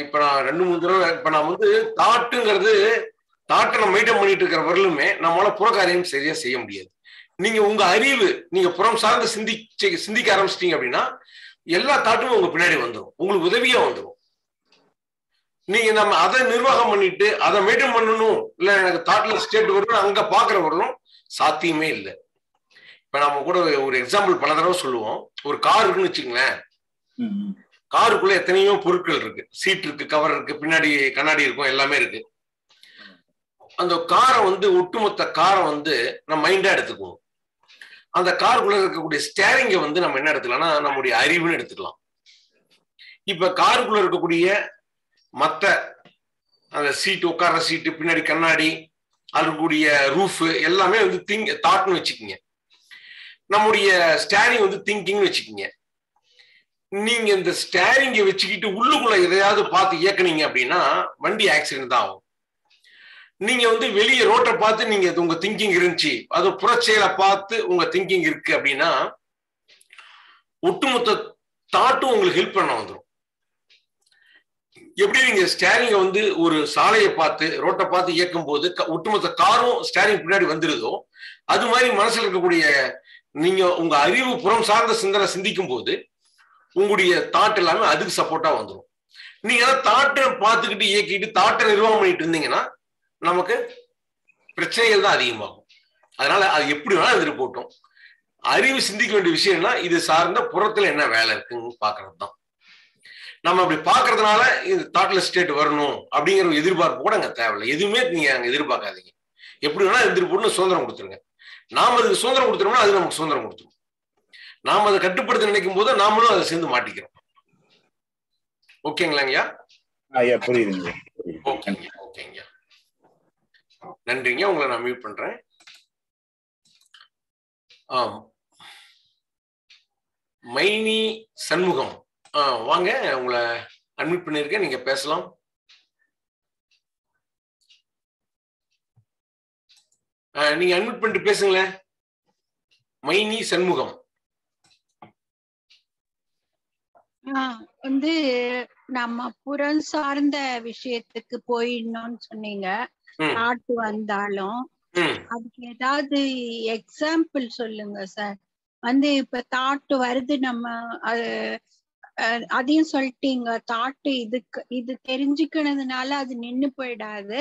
இப்ப நான் ரெண்டு மூணு தடவை இப்ப நான் வந்து தாட்டுங்கிறது தாட்டை நம்ம மெயின்டைன் பண்ணிட்டு இருக்கிற வரலுமே நம்மளால புறக்காரியம் சரியா செய்ய முடியாது. நீங்க உங்க அறிவு நீங்க புறம் சார்ந்து சிந்திச்சு சிந்திக்க ஆரம்பிச்சிட்டீங்க அப்படின்னா எல்லா தாட்டுமே உங்க பின்னாடி வந்துடும். உங்களுக்கு உதவியா வந்துடும். நீங்க நம்ம அதை நிர்வாகம் பண்ணிட்டு அதை மெயின்டைன் பண்ணணும். இல்ல எனக்கு தாட்ல ஸ்டேட் வரணும் அங்க பாக்குற வரணும் சாத்தியமே இல்லை. இப்ப நம்ம கூட ஒரு எக்ஸாம்பிள் பல தடவை சொல்லுவோம். ஒரு கார் இருக்குன்னு வச்சுங்களேன். காருக்குள்ள எத்தனையோ பொருட்கள் இருக்கு. சீட் இருக்கு, கவர் இருக்கு, பின்னாடி கண்ணாடி இருக்கும், எல்லாமே இருக்கு. அந்த காரை வந்து ஒட்டுமொத்த காரை வந்து நம்ம மைண்டா எடுத்துக்குவோம். அந்த காருக்குள்ள இருக்கக்கூடிய ஸ்டேரிங்கை வந்து நம்ம என்ன எடுத்துக்கலாம்னா நம்மளுடைய அறிவுன்னு எடுத்துக்கலாம். இப்ப காருக்குள்ள இருக்கக்கூடிய மற்ற அந்த சீட் உட்கார சீட்டு பின்னாடி கண்ணாடி அது இருக்கக்கூடிய ரூஃப் எல்லாமே வந்து திங்க் தாட்னு வச்சுக்கோங்க. நம்முடைய ஸ்டேரிங் வந்து திங்கிங் வச்சுக்கீங்க. நீங்க இந்த ஸ்டேரிங்கை வச்சுக்கிட்டு உள்ளுக்குள்ள எதையாவது பார்த்து இயக்குனீங்க அப்படின்னா வண்டி ஆக்சிடென்ட் தான் ஆகும். நீங்க வந்து வெளியே ரோட்டை பார்த்து நீங்க உங்க திங்கிங் இருந்துச்சு, அது புறச்செயலை பார்த்து உங்க திங்கிங் இருக்கு அப்படின்னா ஒட்டுமொத்த தாட்டும் உங்களுக்கு ஹெல்ப் பண்ண வந்துடும். எப்படி நீங்க ஸ்டேரிங்கை வந்து ஒரு சாலையை பார்த்து ரோட்டை பார்த்து இயக்கும் போது ஒட்டுமொத்த காரும் ஸ்டேரிங் பின்னாடி வந்துருதோ அது மாதிரி மனசுல இருக்கக்கூடிய நீங்க உங்க அறிவு புறம் சார்ந்த சிந்தனை சிந்திக்கும் போது உங்களுடைய தாட் எல்லாமே அதுக்கு சப்போர்ட்டா வந்துடும். நீங்க தாட்டை பார்த்துக்கிட்டு இயக்கிட்டு தாட்டை நிர்வாகம் பண்ணிட்டு இருந்தீங்கன்னா நமக்கு பிரச்சனைகள் தான் அதிகமாகும். அதனால அது எப்படி வேணா எதிர்ப்பு போட்டோம். அறிவு சிந்திக்க வேண்டிய விஷயம்னா இது சார்ந்த புறத்துல என்ன வேலை இருக்குன்னு பாக்குறது தான். நம்ம அப்படி பாக்குறதுனால இது தாட்ல ஸ்டேட் வரணும் அப்படிங்கிற எதிர்பார்ப்பு கூட அங்க தேவையில்லை. எதுவுமே நீங்க அங்க எதிர்பார்க்காதீங்க. எப்படி வேணா எதிர்ப்புன்னு சுதந்திரம் கொடுத்துருங்க. நாம அதுக்கு சுதந்திரம் கொடுத்துருவோம்னா அது நமக்கு சுதந்திரம் கொடுத்துரும். நாம அதை கட்டுப்படுத்த நினைக்கும் போது நாமளும் அதை சேர்ந்து மாட்டிக்கிறோம். ஓகேங்களாங்கய்யா? ஓகேங்க, ஓகேங்கய்யா, நன்றிங்க. உங்களை நான் மியூட் பண்றேன். ஆஹ் மைனி சண்முகம், ஆஹ் வாங்க, உங்களை அட்மிட் பண்ணிருக்கேன், நீங்க பேசலாம். நீங்க அட்மிட் பண்ணிட்டு பேசுங்களேன். மைனி சண்முகம் வந்து நம்ம புறம் சார்ந்த விஷயத்துக்கு போயிடணும்னு சொன்னீங்க. நாட்டு வந்தாலும் அதுக்கு ஏதாவது எக்ஸாம்பிள் சொல்லுங்க சார். வந்து இப்ப தாட்டு வருது நம்ம அது அதையும் சொல்லிட்டீங்க. தாட்டு இதுக்கு இது தெரிஞ்சுக்கிறதுனால அது நின்னு போயிடாது,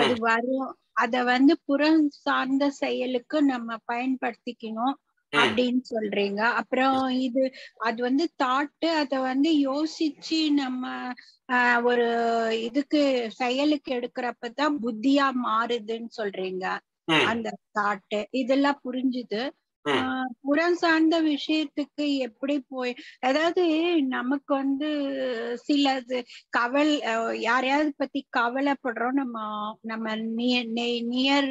அது வரும். அத வந்து புறம் சார்ந்த செயலுக்கு நம்ம பயன்படுத்திக்கணும் அப்படின்னு சொல்றீங்க. அப்புறம் இது அது வந்து தாட்டு அத வந்து யோசிச்சு நம்ம ஆஹ் ஒரு இதுக்கு செயலுக்கு எடுக்கிறப்பதான் புத்தியா மாறுதுன்னு சொல்றீங்க. அந்த தாட்டு இதெல்லாம் புரிஞ்சுது. ஆஹ் புறம் சார்ந்த விஷயத்துக்கு எப்படி போய் அதாவது நமக்கு வந்து சில கவலை யாரையாவது பத்தி கவலைப்படுறோம். நம்ம நம்ம நியர்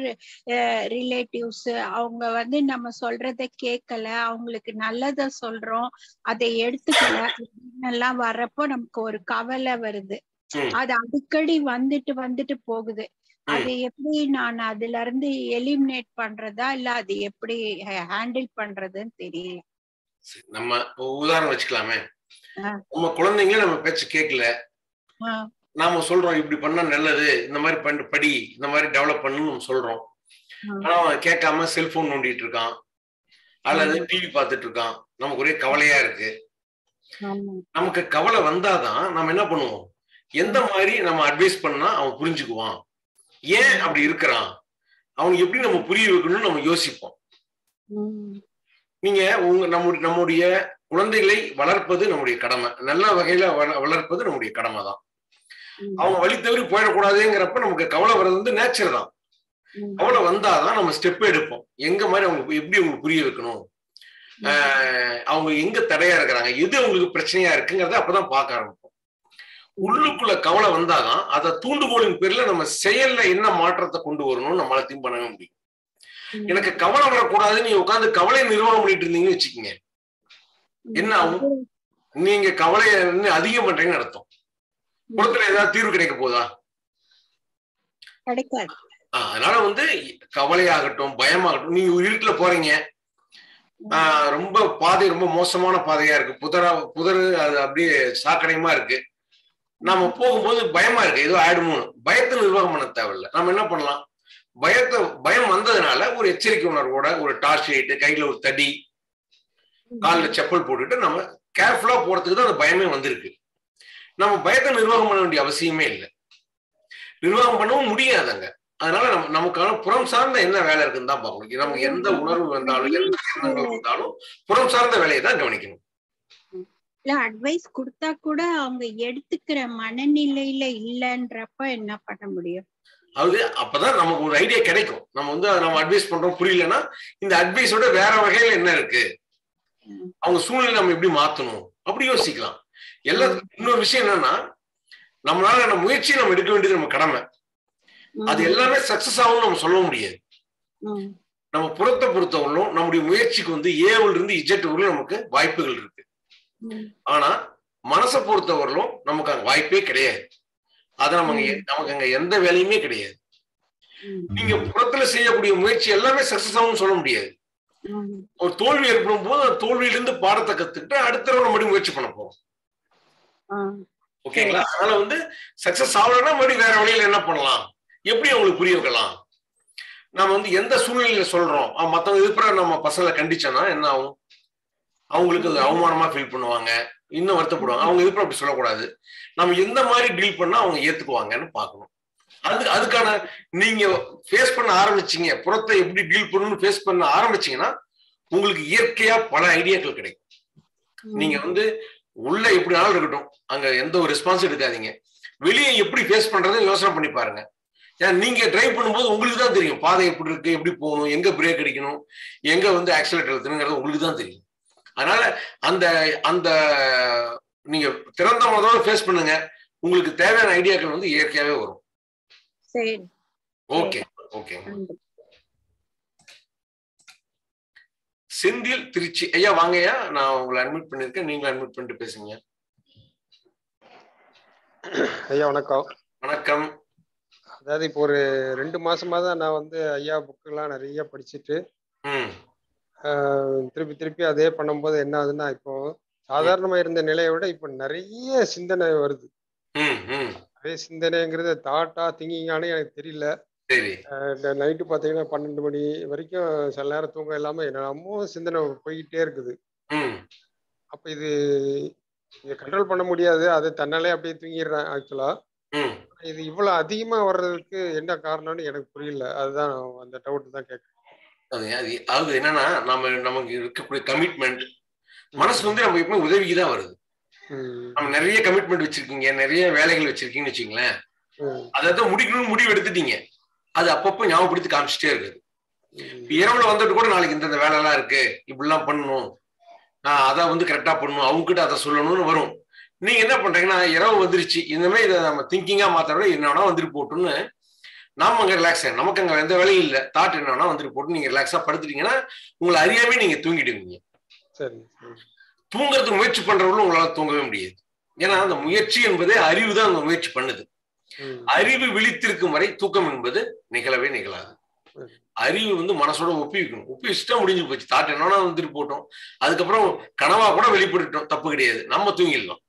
ரிலேட்டிவ்ஸ் அவங்க வந்து நம்ம சொல்றத கேட்கல, அவங்களுக்கு நல்லத சொல்றோம் அதை எடுத்துக்கல அப்படின்னு எல்லாம் வர்றப்போ நமக்கு ஒரு கவலை வருது. அது அடிக்கடி வந்துட்டு வந்துட்டு போகுது. அது எப்படி நான் அதுல இருந்து எலிமினேட் பண்றதா இல்ல அது எப்படி ஹேண்டில் பண்றதுன்னு தெரியல. நம்ம உதாரணம் வச்சுக்கலாமே. நம்ம குழந்தைங்கள நம்ம பேச்சு கேட்கல, நாம சொல்றோம் இப்படி பண்ணா நல்லது, இந்த மாதிரி பண்ண படி, இந்த மாதிரி டெவலப் பண்ணு நம்ம சொல்றோம். ஆனா அவன் கேட்காம செல்போன் நோண்டிட்டு இருக்கான் அல்லது டிவி பார்த்துட்டு இருக்கான். நமக்கு ஒரே கவலையா இருக்கு. நமக்கு கவலை வந்தாதான் நம்ம என்ன பண்ணுவோம், எந்த மாதிரி நம்ம அட்வைஸ் பண்ணா அவன் புரிஞ்சுக்குவான் ஏன் அப்படி இருக்கறான் அவனுக்கு எப்படி நம்ம புரிய வைக்கணும் நம்ம யோசிப்போம் நீங்க உங்க நம்மளுடைய குழந்தைகளை வளர்ப்பது நம்மளுடைய கடமை நல்ல வகையில வளர்ப்பது நம்மளுடைய கடமைதான் அவங்க வழி தவறி போய் கூடாதுங்கறப்ப நமக்கு கவலை வரது வந்து நேச்சர் தான் கவலை வந்தாதான் நம்ம ஸ்டெப் எடுப்போம் எங்க மாதிரி அவங்க எப்படி அவங்க புரிய வைக்கணும் அவங்க எங்க தடையா இருக்காங்க எது உங்களுக்கு பிரச்சனையா இருக்குங்கறத அப்பதான் பார்க்க ஆரம்பிப்போம் உள்ளுக்குள்ள கவலை வந்தாதான் அத தூண்டுகோலின் பேர்ல நம்ம செயல்ல என்ன மாற்றத்தை கொண்டு வரணும் நம்மள திங்க் பண்ணவே முடியும் எனக்கு கவலை வர கூடாது நீ உட்கார்ந்து கவலை நிர்வாகம் பண்ணிட்டு இருந்தீங்கன்னு வெச்சீங்க என்ன ஆகும் நீங்க கவலை அதிகம் பண்றீங்கன்னு அர்த்தம் பொறுத்துல ஏதாவது தீர்வு கிடைக்க போதா கிடைக்காது அதனால வந்து கவலையாகட்டும் பயமாகட்டும் நீங்க இருட்டுல போறீங்க ஆஹ் ரொம்ப பாதை ரொம்ப மோசமான பாதையா இருக்கு புதரா புதர் அது அப்படியே சாக்கடையமா இருக்கு நாம போகும்போது பயமா இருக்கு ஏதோ ஆயிடுமோ பயத்தை நிர்வாகம் பண்ண தேவையில்லை நம்ம என்ன பண்ணலாம் பயத்தை பயம் வந்ததுனால ஒரு எச்சரிக்கை உணர்வோட ஒரு டார்ச் லைட்டு கையில ஒரு தடி காலில் செப்பல் போட்டுட்டு நம்ம கேர்ஃபுல்லா போறதுக்கு தான் அந்த பயமே வந்திருக்கு நம்ம பயத்தை நிர்வாகம் பண்ண வேண்டிய அவசியமே இல்லை நிர்வாகம் பண்ணவும் முடியாதுங்க அதனால நம்ம நமக்கான புறம் சார்ந்த என்ன வேலை இருக்குன்னு தான் பார்க்கணும் நமக்கு எந்த உணர்வு வந்தாலும் எந்த எண்ணங்கள் வந்தாலும் புறம் சார்ந்த வேலையை தான் கவனிக்கணும் இல்ல அட்வைஸ் கொடுத்தா கூட அவங்க எடுத்துக்கிற மனநிலையில இல்லன்றப்ப என்ன பண்ண முடியும் அது அப்பதான் நமக்கு ஒரு ஐடியா கிடைக்கும் நம்ம வந்து நம்ம அட்வைஸ் பண்றோம் புரியலன்னா இந்த அட்வைஸோட வேற வகையில என்ன இருக்கு அவங்க சூழ்நிலை நம்ம எப்படி மாத்தணும் அப்படி யோசிக்கலாம் எல்லாத்துக்கும் இன்னொரு விஷயம் என்னன்னா நம்மளால முயற்சியை நம்ம எடுக்க வேண்டியது நம்ம கடமை அது எல்லாமே சக்சஸ் ஆகும்னு நம்ம சொல்ல முடியாது நம்ம புறத்தை பொறுத்தவரையிலும் நம்முடைய முயற்சிக்கு வந்து ஏவுல இருந்து இஜெட் வரையும் நமக்கு வாய்ப்புகள் இருக்கு ஆனா மனசை பொறுத்தவரையிலும் நமக்கு அங்க வாய்ப்பே கிடையாது அது நம்ம நமக்கு அங்க எந்த வேலையுமே கிடையாது நீங்க புறத்துல செய்யக்கூடிய முயற்சி எல்லாமே சக்சஸ் ஆகும்னு சொல்ல முடியாது ஒரு தோல்வி ஏற்படும் போது அந்த தோல்வியிலிருந்து பாடத்தை கத்துக்கிட்டு அடுத்த தடவை மறுபடியும் முயற்சி பண்ண போறோம் ஓகேங்களா அதனால வந்து சக்சஸ் ஆகலன்னா மறுபடியும் வேற வழியில என்ன பண்ணலாம் எப்படி அவங்களுக்கு புரிய வைக்கலாம் நம்ம வந்து எந்த சூழ்நிலையில சொல்றோம் மத்தவங்க இதுப்புறம் நம்ம பசங்களை கண்டிச்சோம்னா என்ன ஆகும் அவங்களுக்கு அது அவமானமா ஃபீல் பண்ணுவாங்க இன்னும் வருத்தப்படுவாங்க அவங்க இதுப்புறம் அப்படி சொல்லக்கூடாது நம்ம எந்த மாதிரி டீல் பண்ணா அவங்க ஏத்துக்குவாங்கன்னு பாக்கணும் அது அதுக்கான நீங்க ஃபேஸ் பண்ண ஆரம்பிச்சீங்க புறத்தை எப்படி டீல் பண்ணணும்னு ஃபேஸ் பண்ண ஆரம்பிச்சீங்கன்னா உங்களுக்கு இயற்கையா பல ஐடியாக்கள் கிடைக்கும் நீங்க வந்து உள்ள எப்படினாலும் இருக்கட்டும் அங்க எந்த ஒரு ரெஸ்பான்ஸ் எடுக்காதீங்க வெளியே எப்படி ஃபேஸ் பண்றதுன்னு யோசனை பண்ணி பாருங்க நீங்க டிரைவ் பண்ணும்போது உங்களுக்கு தான் தெரியும் பாதை எப்படி இருக்கு எப்படி போகணும் எங்க பிரேக் அடிக்கணும் எங்க வந்து ஆக்சிலேட்டர் எடுத்துங்கிறது உங்களுக்கு தான் தெரியும் அதனால அந்த அந்த நீங்க திறந்த மனதோட ஃபேஸ் பண்ணுங்க உங்களுக்கு தேவையான ஐடியாக்கள் வந்து இயற்கையாவே வரும் சரி ஓகே ஓகே செந்தில் திருச்சி ஐயா வாங்கய்யா நான் உங்களை அட்மிட் பண்ணிருக்கேன் நீங்க அட்மிட் பண்ணிட்டு பேசுங்க ஐயா வணக்கம் வணக்கம் அதாவது இப்போ ஒரு ரெண்டு மாசமா தான் நான் வந்து ஐயா புக்கெல்லாம் நிறைய படிச்சுட்டு திருப்பி திருப்பி அதே பண்ணும்போது என்ன ஆகுதுன்னா இப்போ சாதாரணமா இருந்த நிலையை விட இப்போ நிறைய சிந்தனை வருது நிறைய சிந்தனைங்கிறது தாட்டா திங்கிங்கானு எனக்கு தெரியல நைட்டு பார்த்தீங்கன்னா பன்னெண்டு மணி வரைக்கும் சில நேரம் தூங்க இல்லாம என்னமோ சிந்தனை போய்கிட்டே இருக்குது அப்ப இது இதை கண்ட்ரோல் பண்ண முடியாது அது தன்னாலே அப்படியே தூங்கிடுறேன் ஆக்சுவலா இது இவ்வளவு அதிகமா வர்றதுக்கு என்ன காரணம்னு எனக்கு புரியல அதுதான் அந்த டவுட் தான் கேட்கறேன் அது என்னன்னா நம்ம நமக்கு இருக்கக்கூடிய கமிட்மெண்ட் மனசு வந்து நம்ம எப்பவுமே உதவிக்குதான் வருது நம்ம நிறைய கமிட்மெண்ட் வச்சிருக்கீங்க நிறைய வேலைகள் வச்சிருக்கீங்கன்னு வச்சுங்களேன் அதாவது முடிக்கணும்னு முடிவு எடுத்துட்டீங்க அது அப்பப்போ ஞாபகப்படுத்தி காமிச்சிட்டே இருக்குது இரவுல வந்துட்டு கூட நாளைக்கு இந்த வேலை எல்லாம் இருக்கு இப்படிலாம் பண்ணணும் ஆஹ் அதை வந்து கரெக்டா பண்ணணும் அவங்க கிட்ட அதை சொல்லணும்னு வரும் நீங்க என்ன பண்றீங்கன்னா இரவு வந்துருச்சு இனிமே இதை நம்ம திங்கிங்கா மாத்திர என்னன்னா வந்துட்டு போட்டுன்னு நாம அங்க ரிலாக்ஸ் ஆகும் நமக்கு அங்க எந்த வேலையும் இல்லை தாட் என்னன்னா வந்துட்டு போட்டு நீங்க ரிலாக்ஸா படுத்துட்டீங்கன்னா உங்களை அறியாமே நீங்க தூங்கிடுவீங்க சரி தூங்குறதுக்கு முயற்சி பண்றவங்களும் உங்களால தூங்கவே முடியாது ஏன்னா அந்த முயற்சி என்பதே அறிவு தான் அந்த முயற்சி பண்ணுது அறிவு விழித்திருக்கும் வரை தூக்கம் என்பது நிகழவே நிகழாது அறிவு வந்து மனசோட ஒப்பிக்கணும் ஒப்பி வச்சுட்டா முடிஞ்சு போச்சு தாட் என்னன்னா வந்துட்டு போட்டோம் அதுக்கப்புறம் கனவா கூட வெளிப்பட்டுட்டோம் தப்பு கிடையாது நம்ம தூங்கிடலாம்